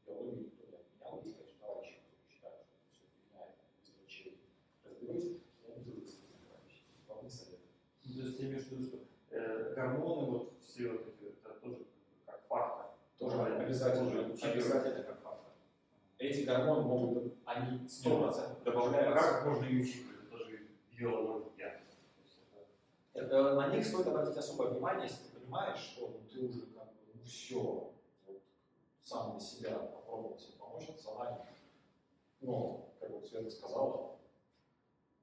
биологию никто не отменял. Есть, конечно, товарищи, которые считают, что это все меняет. Разберусь, я не буду с этим товарищем. Вам не советую. То есть я имею в виду, что э, гормоны, вот все вот эти, это тоже как фактор. Тоже да, обязательно, тоже, обязательно как фактор. Эти гормоны могут, они сто процентов добавляют. Как можно и учить, это тоже биология. Это, на них стоит обратить особое внимание, если ты понимаешь, что ну, ты уже как бы ну, все вот, сам на себя попробовал себе помочь, отсылать. Ну, как вот Света сказала,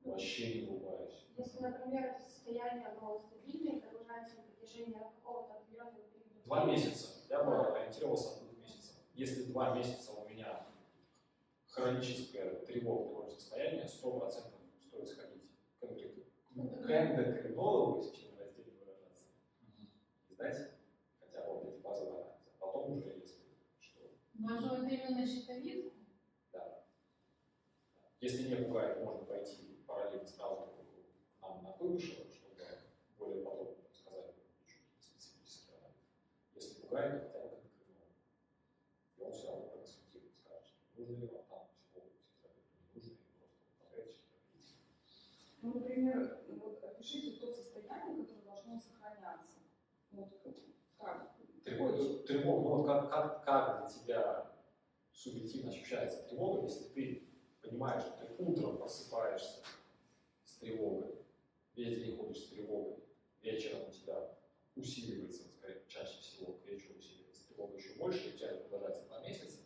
вообще не улыбаюсь. Если, например, это состояние оно стабильное и продолжается на протяжении какого-то определенного периода. Два месяца. Я бы ориентировался на двух месяцев. Если два месяца у меня хроническое тревожное состояние, сто процентов стоит сходить к эндокринологу, если чем раздельно выражаться. Mm-hmm. Знаете? Хотя бы вот эти базовые анализы. Потом уже если что. Может, это именно щитовидку? Да. Если не бывает, можно пойти параллельно сразу к нам на Куйбышева, чтобы более подробно рассказать специфические анализы. Если пугает, то хотя бы как эндокринолог. И он все равно проконсультирует, скажет, что нужно ли вам там психолог, психотерапевт, не нужно, и просто помогает терапевту. Ну, например, вот опишите то состояние, которое должно сохраняться. Вот как? Тревога, тревога, ну, как, как, как для тебя субъективно ощущается тревога, если ты понимаешь, что ты утром просыпаешься с тревогой, весь день ходишь с тревогой, вечером у тебя усиливается, скорее, чаще всего к вечеру усиливается тревога еще больше, и у тебя продолжается два месяца,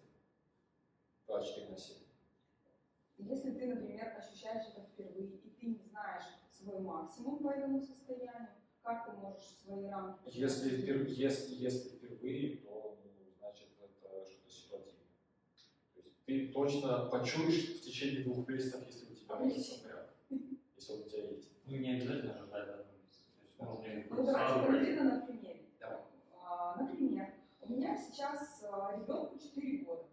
двадцать четыре на семь. Если ты, например, ощущаешь это впервые, и ты не знаешь свой максимум по этому состоянию, как ты можешь свои рамки... Если, впер... если, если впервые, то, ну, значит, это что-то ситуативное. Ты точно почуешь в течение двух месяцев, если у тебя есть порядок. Если он у тебя есть. Ну, не обязательно ожидать одного месяца. Ну, давайте проведем на примере. Давай. А, например, у меня сейчас ребенку четыре года.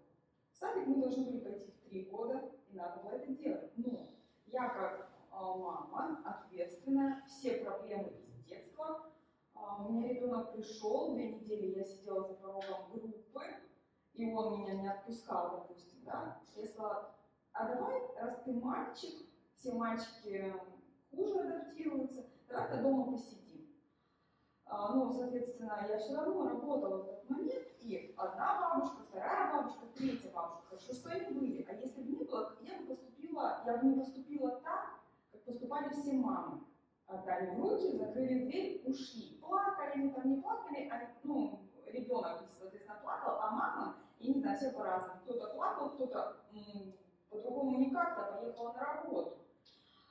В садик мы должны были пойти в три года, и надо было это делать. Но я как мама ответственная, все проблемы из детства. У меня ребенок пришел, две недели я сидела за порогом группы, и он меня не отпускал, допустим, да, я сказала, а давай, раз ты мальчик, все мальчики хуже адаптируются, давай-ка дома посидим. А, ну, соответственно, я все равно работала в этот момент, и одна бабушка, вторая бабушка, третья бабушка, что они были, а если бы не было, я бы поступила, я бы не поступила так, как поступали все мамы. Отдали в руки, закрыли дверь, ушли. Плакали, они там не плакали, а, ну, ребенок, соответственно, плакал, а мама, я не знаю, все по-разному. Кто-то плакал, кто-то по-другому никак, а поехал на работу.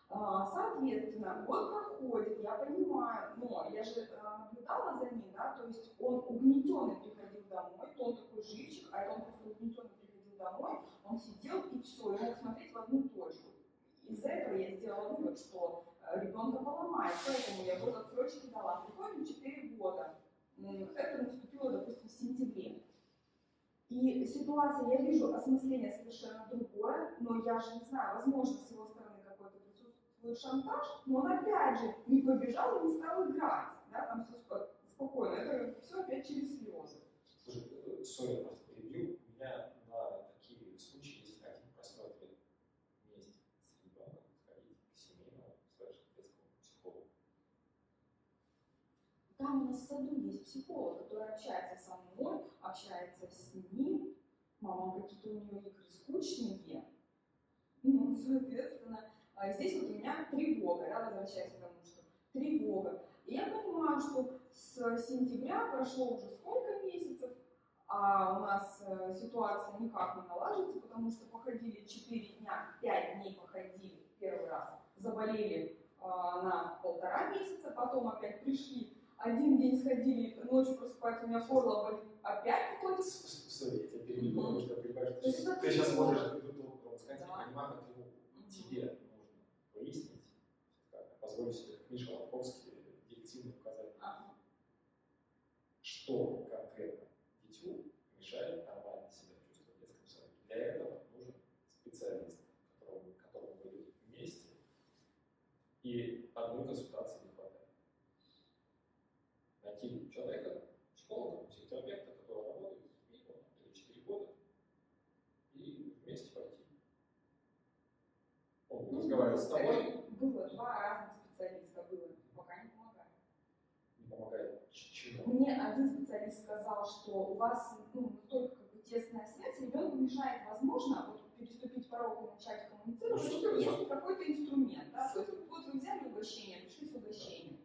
Соответственно, год проходит, я понимаю, но я же наблюдала за ним, да, то есть он угнетенный приходил домой, то он такой живчик, а он просто угнетенный приходил домой, он сидел и все, и мог смотреть в одну точку. Из-за этого я сделала вывод, что ребенка поломает, поэтому я год отсрочки дала, приходим четыре года, это наступило, допустим, в сентябре. И ситуация, я вижу осмысление совершенно другое, но я же не знаю, возможно, с его стороны какой-то присутствует шантаж, но он опять же не побежал и не стал играть, да, там все спокойно, это все опять через слезы. Слушай, сори, я просто перебью, у меня на такие случаи есть один простой ответ. Вместе с ребенком сходить к семейному, слышать детскому психологу. Там у нас в саду есть психолог, который общается со мной, общается с ним. Мама, какие-то у нее игры скучные. Ну, соответственно, здесь вот у меня тревога, да, возвращаясь к тому, что тревога. И я понимаю, что с сентября прошло уже сколько месяцев, а у нас ситуация никак не налаживается, потому что походили четыре дня, пять дней походили первый раз, заболели а, на полтора месяца, потом опять пришли. Один день сходили, ночью проспать, у меня горло болит, опять какой-то... Сори, я тебя перебью, потому что я понимаю, что ты сейчас можешь пропускать, я понимаю, как тебе нужно выяснить, позволю себе, как Миша Лобковский, директивно указать, что конкретно дитю мешает нормально себя чувствовать в детском саду. Для этого нужен специалист, которому вы идете вместе, и одной консультации не хватает. Найти человека, психолога, психотерапевта, который работает минимум три-четыре года, и вместе пойти. Он ну, разговаривал с тобой. Было два разных специалиста, было, пока не помогает. Не помогает? Чего? Мне один специалист сказал, что у вас ну, только как бы тесная связь, ребенку мешает, возможно, вот, переступить порог и начать коммуницировать, ну, если какой-то инструмент. Да? Вот вы взяли угощение, пришли с угощением.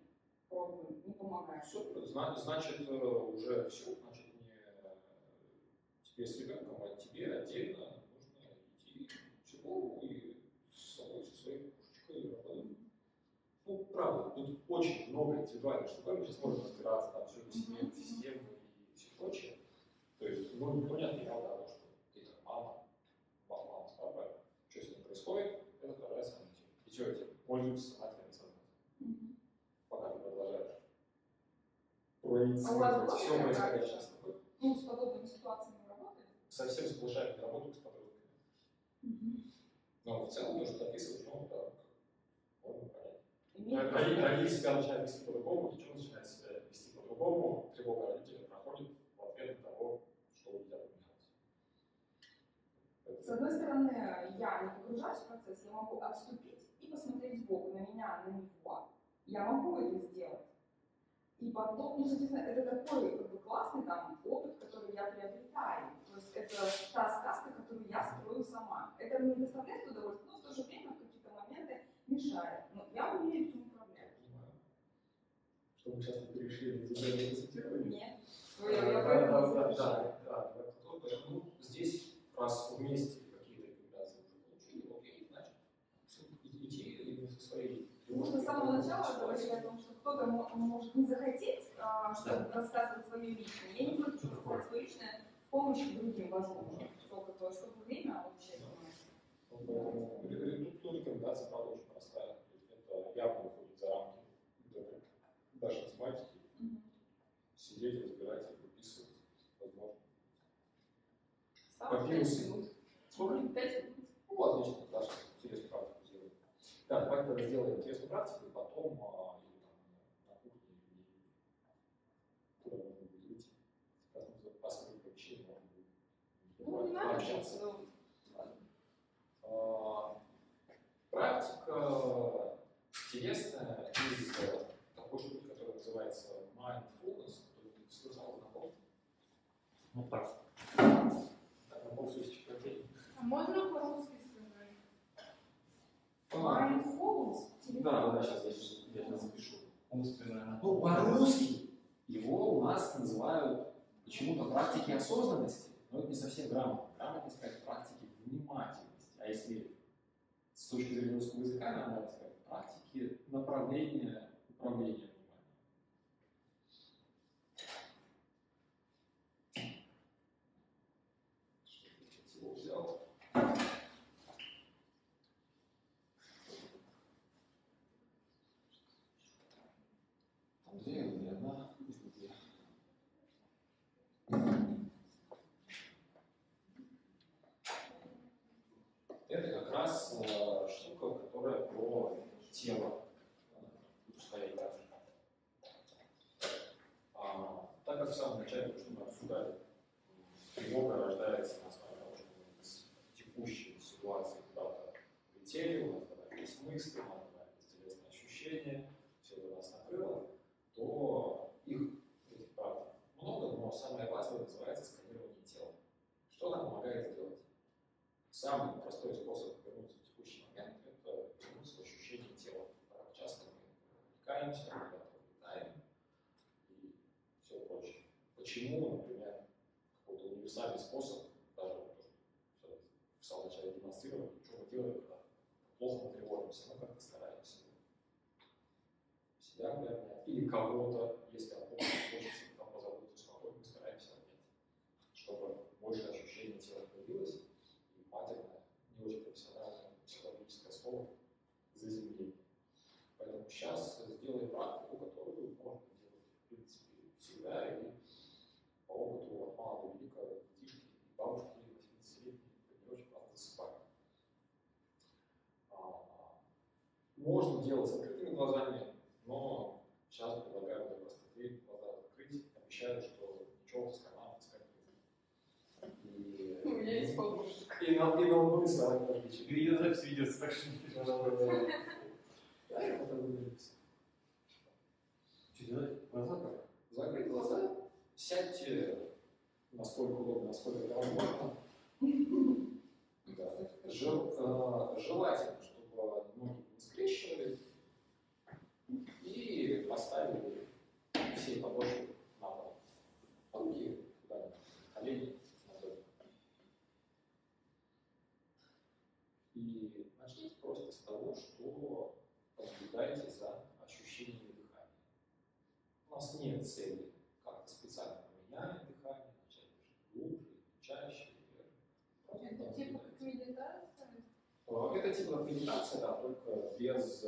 Пробуем, не помогает. Все, значит, уже все, значит, не тебе с ребенком, а тебе отдельно нужно идти к психологу и с собой, со своей кушечкой работать. Ну, правда, тут очень много индивидуальных штук, сейчас можно разбираться, там, всю семью, систему и все прочее. То есть, ну, понятно, я говорю, что это мама, мама с папой, что с ним происходит, это вторая сама тема. И все эти пользуются самостоятельно собой. Пока ты продолжаешь проецировать все происходящее сейчас с тобой. Ну, с подобными ситуациями работали? Совсем с ближайшими работами с подростками. Угу. Но в целом то, что ты описываешь, ну, да, можно понять. Родители себя начинают вести по-другому, ничего начинает себя вести по-другому, тревога родителей проходит в ответ на того, что у тебя поменялось. С одной стороны, я не погружаюсь в процесс, я могу отступить и посмотреть сбоку на меня, на него. Я могу это сделать. И потом, ну, соответственно, это такой как бы, классный там, опыт, который я приобретаю. То есть это та сказка, которую я строю сама. Это мне доставляет удовольствие, но в то же время в какие-то моменты мешает. Но я умею этим управлять. Что мы сейчас не перешли на тебя консультирование? Нет. Да, да, да. Здесь раз вместе какие-то рекомендации уже получили, окей, значит, идти со своей. Нужно с самого начала говорить о том, что кто-то может не захотеть, а, чтобы да. рассказывать свое личное. Я не хочу рассказать свое личное в помощь другим возможно. Только то, чтобы время общее. Тут рекомендация продолжим простая. Это явно выходит за рамки даже математики. Сидеть, разбирать, выписывать. Возможно. По пять минут. Сколько? пять минут. Ну, отлично, Даша, интересную практику сделаем. Да, давайте тогда сделаем интересную практику, и потом а, или, там, на кухне, или куда можно будет выйти. Посмотрим по вещи, можно будет. Ну, не надо общаться. Но... А, практика интересная из такой штуки, которая называется Mindfulness, которую ты слышал на кухне. Ну, так. Так, на кухне есть чипотель. А можно по-русски сказать? Mindfulness, да, да, сейчас я, сейчас, я сейчас запишу. Умственное. Ну, по-русски его у нас называют почему-то практики осознанности, но это не совсем грамотно. Грамотно сказать практики внимательности. А если с точки зрения русского языка, нам надо сказать практики направления управления внимания. Что я его взял? Там две или одна? Это как раз э, штука, которая про тело. А, так как в самом начале то, что мы обсуждали, тревога рождается на основе того, что мы из текущей ситуации куда-то летели, у нас добавились мысли, у нас добавились телесные ощущения, все это нас накрыло, то их, этих практик много, но самое важное называется сканирование тела. Что нам помогает сделать? Самый простой способ вернуться в текущий момент – это вернуться в ощущение тела. Так, часто мы вникаемся, куда-то улетаем и все прочее. Почему, например, какой-то универсальный способ, даже в самом начале демонстрировали, что мы делаем, когда плохо тревожимся, мы как-то стараемся себя обнять, или кого-то, если от плохо хочется, там позабыть, успокоить, мы стараемся обнять, чтобы больше ощущение тела появилось. Матерное, не очень профессиональное психологическое слово заземление. Поэтому сейчас сделаем практику, которую можно делать, в принципе, всегда, и по опыту от мала до велика детишки, бабушки, восьмидесятилетние, не очень классно засыпают. Можно делать с открытыми глазами, но сейчас предлагаю для простоты глаза открыть, обещаю, что ничего с канала искать не будет. И... У меня есть помощник. И на лбу сам. Ее запись ведется, так что не переживай. Да, я потом выберусь. Что делать? Глаза как? Закрыть глаза, сядьте насколько удобно, насколько комфортно. Желательно, чтобы ноги не скрещивали и поставили все подошвы на пол. Руки куда-нибудь, колени. И начните просто с того, что наблюдаете за ощущениями дыхания. У нас нет цели как-то специально поменять дыхание, начать глубже, чаще. Это типа как медитация? Это типа как медитация, да, только без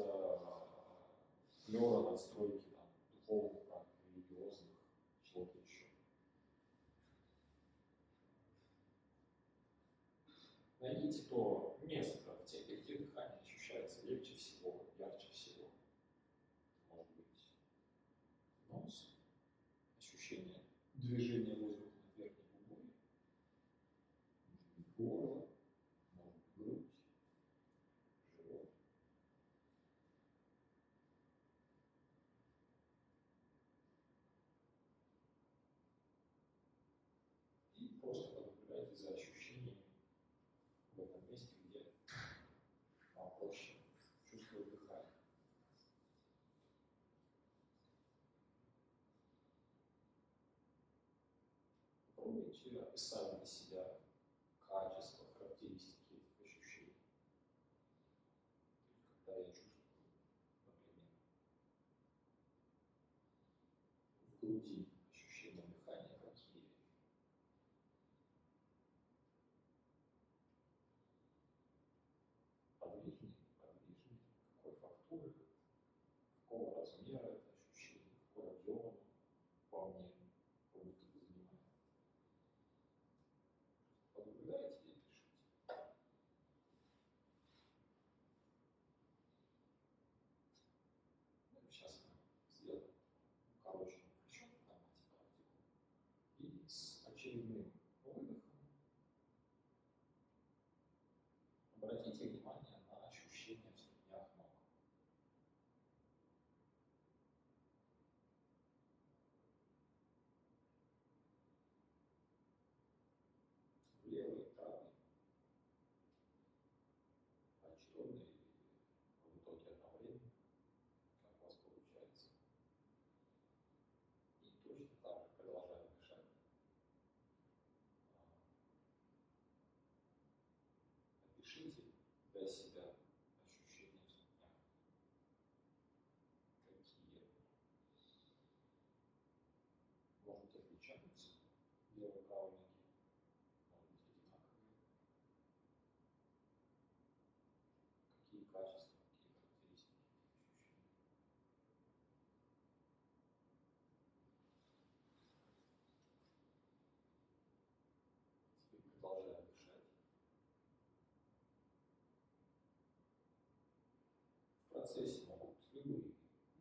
флера настройки там, духовных, там, религиозных, чего-то еще. Найдите то место в теле, где дыхание ощущается легче всего, ярче всего. Может быть, нос, ощущение движения воздуха над верхней губой, может быть, горло, может быть, грудь, живот. И просто наблюдайте за ощущениями в этом месте, где вам проще чувствовать дыхание. Попробуйте описать для себя качество, характеристики этих ощущений. Когда я чувствую, например, в груди ощущения дыхания какие. Подвижнее, подвижнее, какой фактуры, какого размера это ощущение, какой объем во мне, как будто бы занимает. Подвигаете и пишите. Ну, сейчас мы сделаем короче причем на мать. левой и правой ноги могут быть одинаковые. Какие качества, какие характеристики, какие ощущения? Теперь продолжаем дышать. В процессе могут любые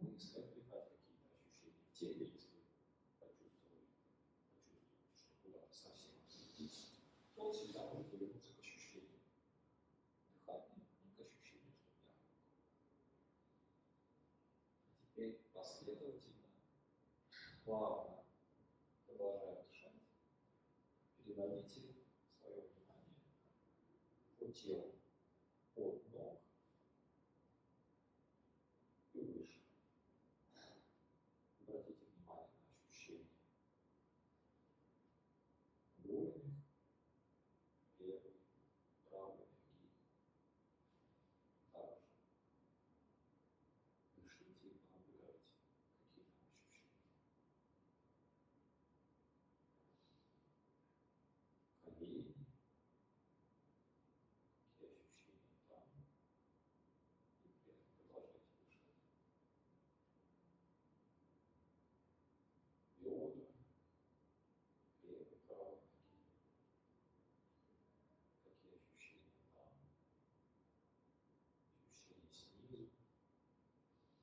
мысли отвлекать какие-то ощущения в теле, если почувствовали, почувствовали, что куда-то совсем отвлеклись, то всегда может вернуться к ощущениям дыхания и к ощущениям ступня. А теперь последовательно, плавно, продолжая дышать, переводите свое внимание по телу, от ног и выше. Обратите внимание на ощущения голени, левой, правой ноги. Также дышите и наблюдайте, какие там ощущения. Колени, какие ощущения там. И при этом продолжайте дышать. Бедра, левой, правой ноги. Какие ощущения там? Ощущения снизу.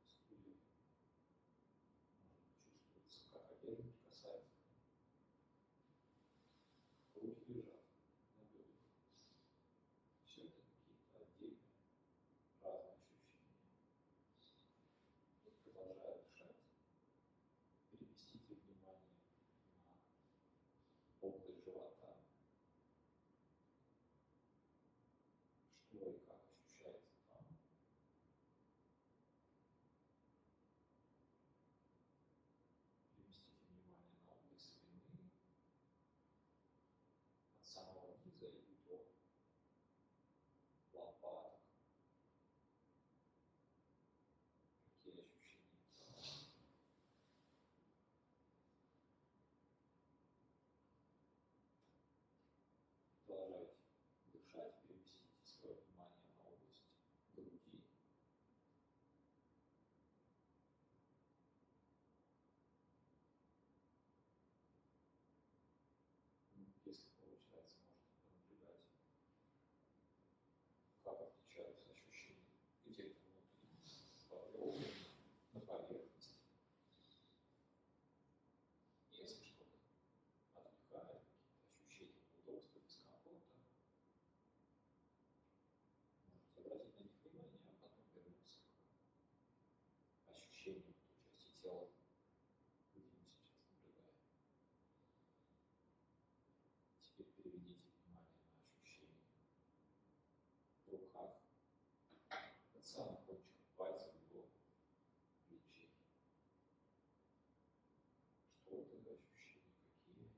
стульев. Может чувствоваться, как одежда касается. Руки лежат на бедрах. Все это какие-то отдельные, разные ощущения. И продолжая дышать, переместите внимание на область живота. Что и как ощущается там. Переместите внимание на область спины. От самого низа и до лопаток. Какие ощущения? Продолжайте дышать, переместите свое внимание на область груди. Если получается, можете наблюдать, как отличаются ощущения где-то внутри, подробно, на поверхности. Если что-то отвлекает, какие-то ощущения неудобства, дискомфорта, можете обратить на них внимание, а потом вернуться к ощущениям той части тела, где мы сейчас наблюдаем. Теперь переведите внимание на ощущения в руках, от самых кончиков пальцев до плечей. Что это за ощущения, какие они?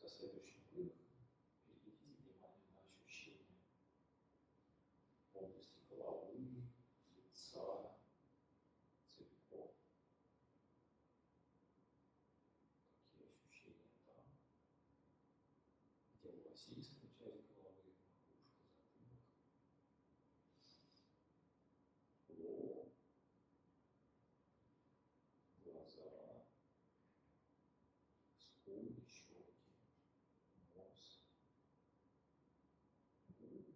Со следующим выдохом переведите внимание на ощущения в области головы, лица, целиком. Какие ощущения там? Где волосистая часть головы, макушка, затылок, лоб, глаза, скулы, щеки, нос, губы,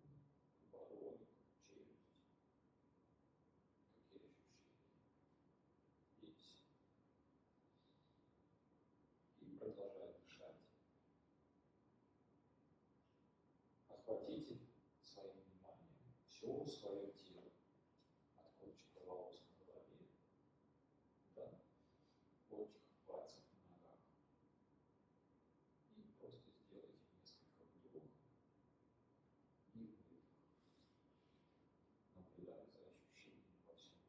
подбородок, челюсть. Какие ощущения? Здесь. И продолжая дышать, охватите своим вниманием все свое тело, от кончика волос на голове до кончиков пальцев на ногах. И просто сделайте несколько вдохов и выдохов, наблюдая за ощущениями во всем теле.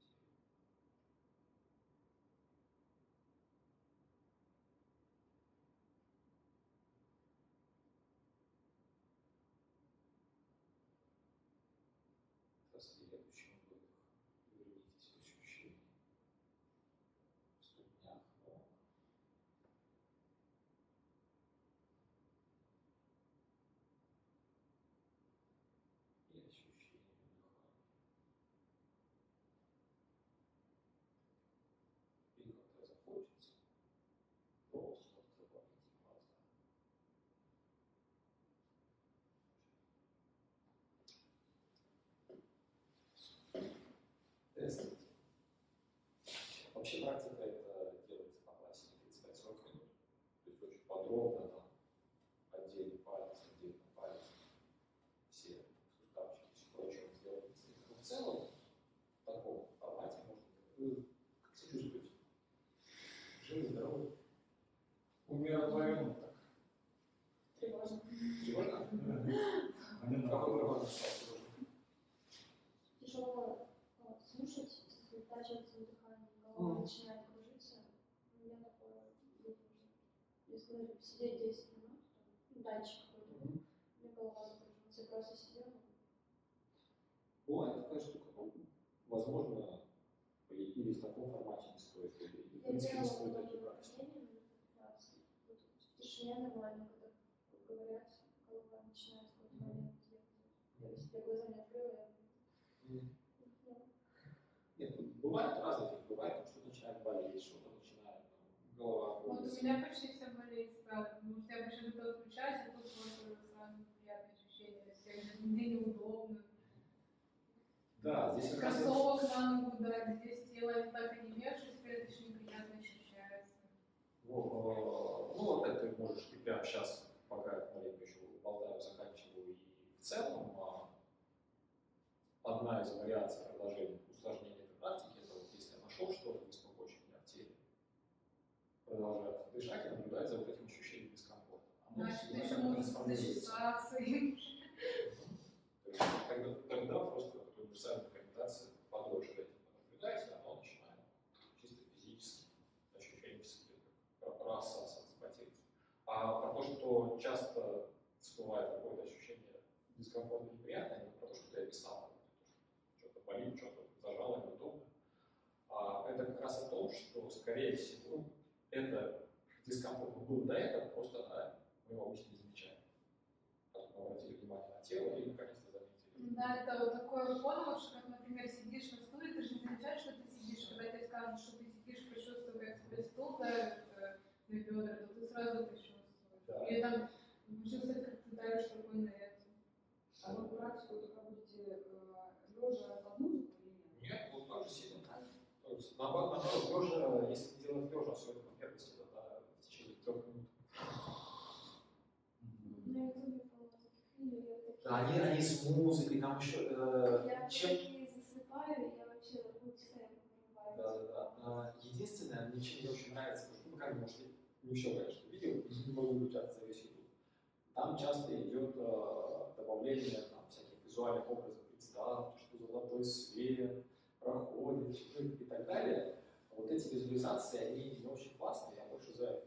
на следующем выдохе вернитесь к ощущениям в ступнях ног. И ощущениям дыхания. И когда захочется, просто открывайте глаза. Тест. Вообще практика это делается по классике тридцать пять сорок минут. То есть очень подробно, там, отдельно палец, отдельно палец, все суставчики, все прочее сделано. Но в целом, в таком формате можно, как себя чувствуете? Живы, здоровы. Умиротворенно так. Тревожно. Тревожно? Какой тревожный стал? Тяжело слушать, сосредотачиваться на дыхании, голова начинает кружиться. У меня такое тревожно. Если, говорю, посидеть десять минут, там, датчик какой-то, у меня голова закружилась, я просто сидела. Бывает такая штука. Возможно, или в таком формате не стоит. Или, я делала многие упражнения, но вот в тишине нормально, когда говорят, голова начинает в какой-то момент делать. Если я глаза не открыла, я... Mm. Нет, бывает разные, бывает, что начинает болеть, что-то начинает ну, голова кружиться. Вот у меня почти все болеет стало, потому что я почему то отключаюсь, а тут вот сразу неприятные ощущения, то есть мне неудобно. Да, здесь как раз... Кроссовок на ногу, да, здесь тело так и не мерзшись, это еще неприятно ощущается. Ну, вот так ты можешь, и прямо сейчас, пока маленько еще болтаю, заканчиваю, и в целом одна из вариаций продолжения усложнения этой практики, это вот если я нашел что-то беспокоящее меня в теле, продолжать дышать и наблюдать за вот этим ощущением дискомфорта. Значит, ты еще можешь зачесаться. То есть, когда, когда просто вот, универсальная рекомендация подольше за этим понаблюдать, оно начинает чисто физически, ощущенчески рассасываться по телу. А про то, что часто всплывает какое-то ощущение дискомфортно неприятное, не про то, что ты описал, что-то болит, что-то зажало, неудобно. А это как раз о том, что, скорее всего, это дискомфорт был до этого, просто да, мы его обычно не замечаем. Потом мы обратили внимание на тело и наконец-то заметили. Да, это вот такое понял, что, как, например, сидишь на стуле, ты же не замечаешь, что ты сидишь, когда тебе скажут, что ты сидишь, почувствуешь, как тебе стул давит на бедра, то ты сразу это чувствуешь. Да. Или там чувствуешь, как ты давишь такой на это. А вы практику только будете лежа под музыку или нет? Нет, вот так же сильно. Наоборот, лежа, если делать лежа, особенно первый сюда, да, в течение трех минут. На ютубе, по-моему, таких видео. Да, они, они с музыкой, там еще... Я такие засыпаю, и я вообще лучше сами прорываюсь. Да, да, да. Единственное, мне чем-то очень нравится, потому что, ну, как бы, может, не все, конечно, видео, не могу выключаться за весь ютуб. Там часто идет э, добавление там, всяких визуальных образов, представ, что золотой свет проходит и так далее. Вот эти визуализации, они не очень классные, я больше за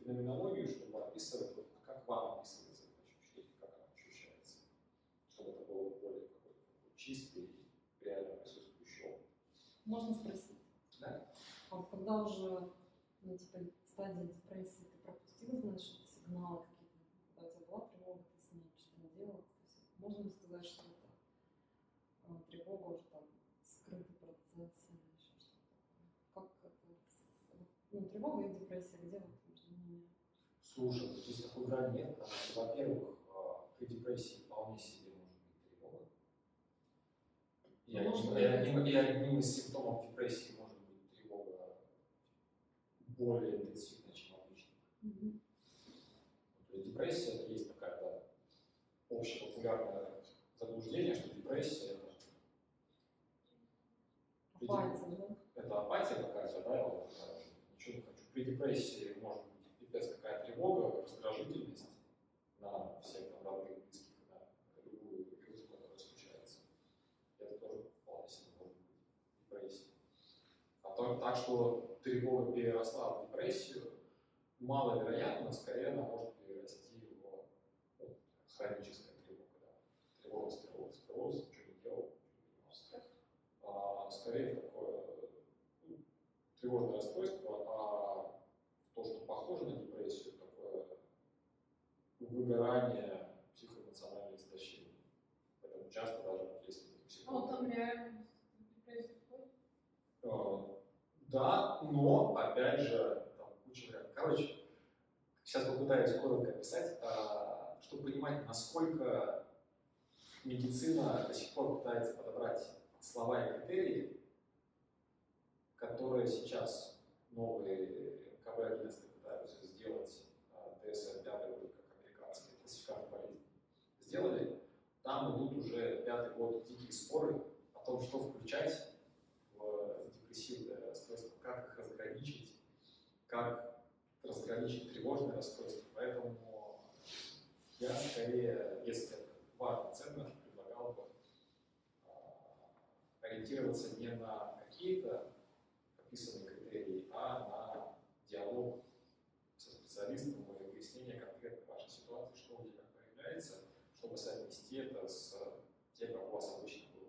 феноменологию, чтобы описывать, вот, как вам описывается это ощущение, как оно ощущается, чтобы это было более какой-то чистый и реально присутствующий. Можно спросить? Да. А вот когда уже ну, типа, стадия депрессии ты пропустила, значит, сигналы? У тебя была тревога, ты с ней что-то делала. То есть, можно сказать, что это тревога уже там скрытый процесс или еще что-то такое? Как, как вот, ну, тревога и депрессия, где вот между ними? Слушай, вот здесь такой грани нет, потому что, во-первых, при депрессии вполне себе может быть тревога. И, а одним, и, одним, и одним из симптомов депрессии может быть тревога более интенсивная, чем обычно. Mm-hmm. Депрессия это есть такая да, общепопулярное заблуждение, что депрессия это, апатия, деп... да? Это апатия какая-то, да, я вот, ничего не хочу. При депрессии может быть пипец какая тревога, раздражительность на всех там родных, близких, на любую вирусу, которая случается. Это тоже вполне себе может быть депрессия. А то, так что тревога переросла в депрессию, маловероятно, скорее она может перерасти его ну, хроническая тревога. Да. Тревога, стрелок, стрелок, что не делал, тревожное расстройство, а то, что похоже на депрессию, такое выгорание, психоэмоциональное истощение. Поэтому часто даже если это психолог. Ну, там реально депрессия входит? Да, но, опять же, там куча вариантов. Короче, сейчас попытаюсь коротко описать, чтобы понимать, насколько медицина до сих пор пытается подобрать слова и критерии, которые сейчас новые ка бэ агентства пытаются сделать, дэ эс эм пять, как американский классификатор болезней, сделали. Там идут уже пятый год дикие споры о том, что включать в депрессивное расстройство, как их разграничить, как разграничить тревожное расстройство. Поэтому я скорее, если это важно ценно, предлагал бы ориентироваться не на какие-то описанные критерии, а на диалог со специалистом и выяснение конкретной вашей ситуации, что у тебя проявляется, чтобы соотнести это с тем, как у вас обычно было.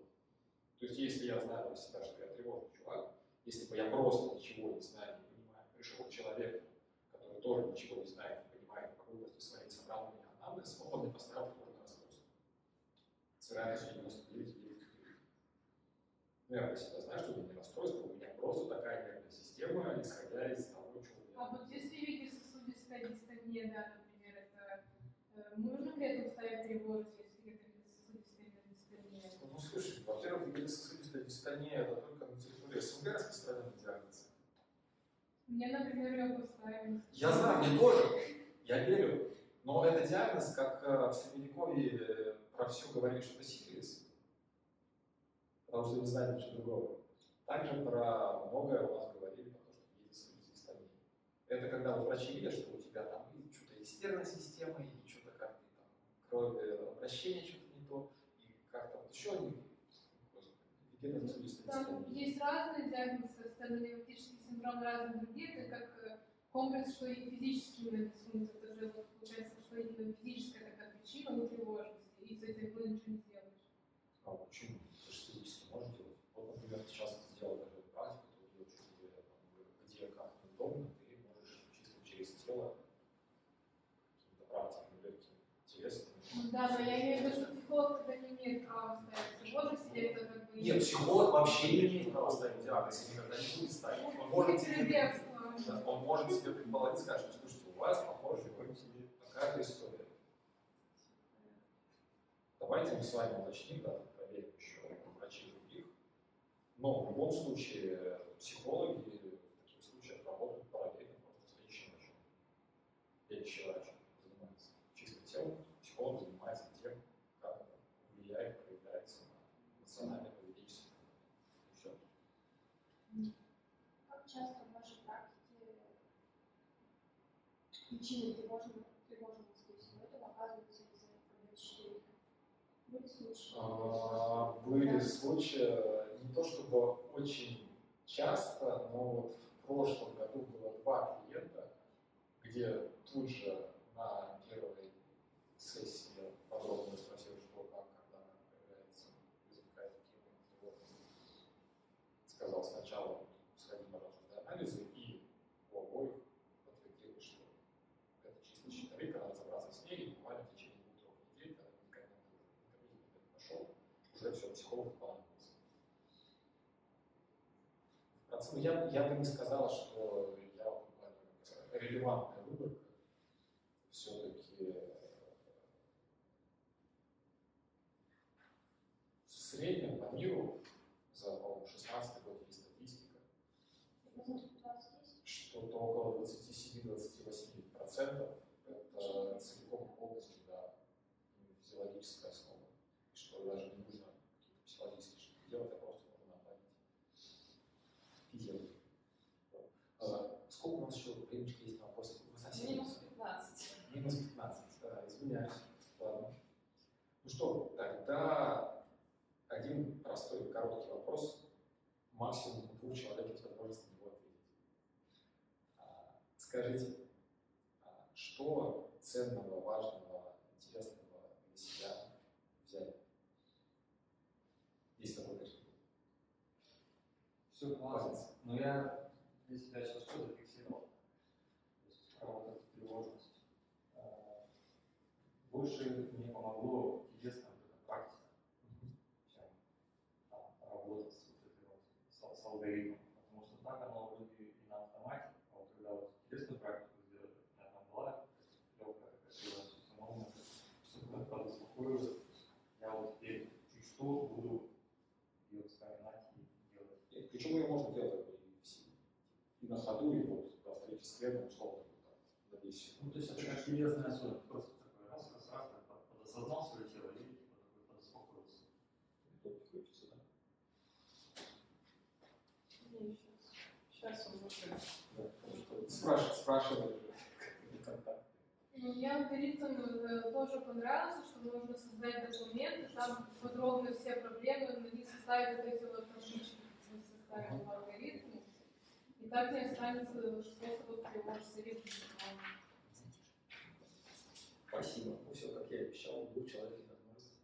То есть, если я знаю про себя, что я тревожный чувак, если бы я просто ничего не знаю, не понимаю, пришел к человеку, который тоже ничего не знает, не понимает, по глупости своей собрал у меня анамнез, он мне поставил тревожное расстройство. С вероятностью девяносто девять и девять десятых. Ну, я про себя знаю, что у меня расстройство, у меня просто такая нервная система, исходя из того, что у меня. А вот если видите сосудистая дистония, да, например, это э, можно к этому ставить тревожность, если это сосудистая дистония? Ну, слушай, во-первых, сосудистая дистония это только на территории СНГ распространенный диагноз. Мне, например, ее поставили. Я знаю, мне тоже, я верю. Но это диагноз, как в Средневековье про все говорит, что это сифилис. Потому что не знает ничего другого. Также про многое у нас говорили, потому что есть сосудистомия. Это когда врачи видят, что у тебя там что-то из нервной системы, и что-то как-то там кровообращение что-то не то, и как-то вот еще они где-то сосудистомия. Там есть разные диагнозы, стенолептический синдром, разные другие, это как комплекс, что и физические именно дисфункции, это же получается, что именно физическая такая причина, но тревожность, и с этим вы ничего не делаешь. А почему? Можно делать. Вот, например, ты часто сделал такую практику, где как неудобно, ты можешь чисто через тело какими-то практиками легкими, телесными. Да, но я имею в виду, что психолог тогда не имеет права ставить диагноз, если это как бы... Нет, психолог вообще не имеет права ставить диагноз, если никогда не будет ставить. Он может себе предположить и сказать, что, слушайте, у вас, похоже, какая-то история. Давайте мы с вами уточним, да, проверим еще. Но в любом случае психологи в таких случаях работают параллельно просто с лечащим врачом. Лечащий врач занимается чисто телом, психолог занимается тем, как это влияет, проявляется на эмоциональное поведенческое. Все. Как часто в вашей практике причины тревожного синодрома оказываются из-за поведенческих? Были случаи? Были случаи. Не то чтобы очень часто, но вот в прошлом году было два клиента, где тут же на первой сессии подробно спросил, что как, когда появляется, возникает какие-то тревоги. Сказал сначала, сходи, пожалуйста, для анализа, и у обоих подтвердили, что это чисто щитовидка, надо разобраться с ней, и буквально в течение двух-трех недель, когда никогда не пошел, уже все, психолог понадобился. Я, я бы не сказала, что я релевантная выборка. Все-таки в среднем по миру за шестнадцатый год есть статистика, что-то около двадцати семи — двадцати восьми процентов это целиком полностью да, физиологическая основа, что даже не нужно какие-то психологические штуки делать, а просто а, сколько у нас еще времечко есть на вопросы? минус пятнадцать. минус пятнадцать, да, извиняюсь. Ладно. Ну что, тогда один простой короткий вопрос. Максимум двух человек есть возможность на него ответить. А, скажите, а что ценного, важного, интересного для себя взяли? Есть такой. Все классно. Но я для себя сейчас все зафиксировал. То есть про вот эту тревожность. Больше мне помогло телесная вот эта практика, чем там, работать с вот этой вот, с, с алгоритмом. Потому что так оно вроде и на автомате, а вот когда вот телесную практику сделали, у меня там была легкая такая тревожность, самому все подуспокоилось. Я вот теперь чуть что буду ее вспоминать и делать. Причем ее можно делать и на ходу, и вот до встречи с клиентом, условно, до десяти секунд. Ну, то есть это как телесная особенность, просто такой раз, раз, раз, подосознал свое тело и типа такой подуспокоился. Удобно крутится, да? Не, сейчас. Сейчас он уже. Спрашивает, спрашивает. Мне Кириллу тоже понравилось, что нужно создать документы, там подробно все проблемы, на них составить вот эти вот таблички, составить алгоритмы, и так не останется способов тревожности речи. Спасибо. Ну все, как я и обещал, двух человек не относится,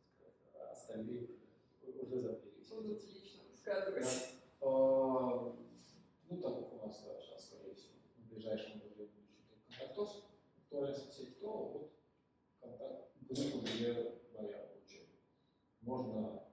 остальные уже запрелись. Будут лично высказывать. Ну так как у нас сейчас, скорее всего, в ближайшем времени контактов. То есть все, кто вот контакт, группу, где моя получила. Можно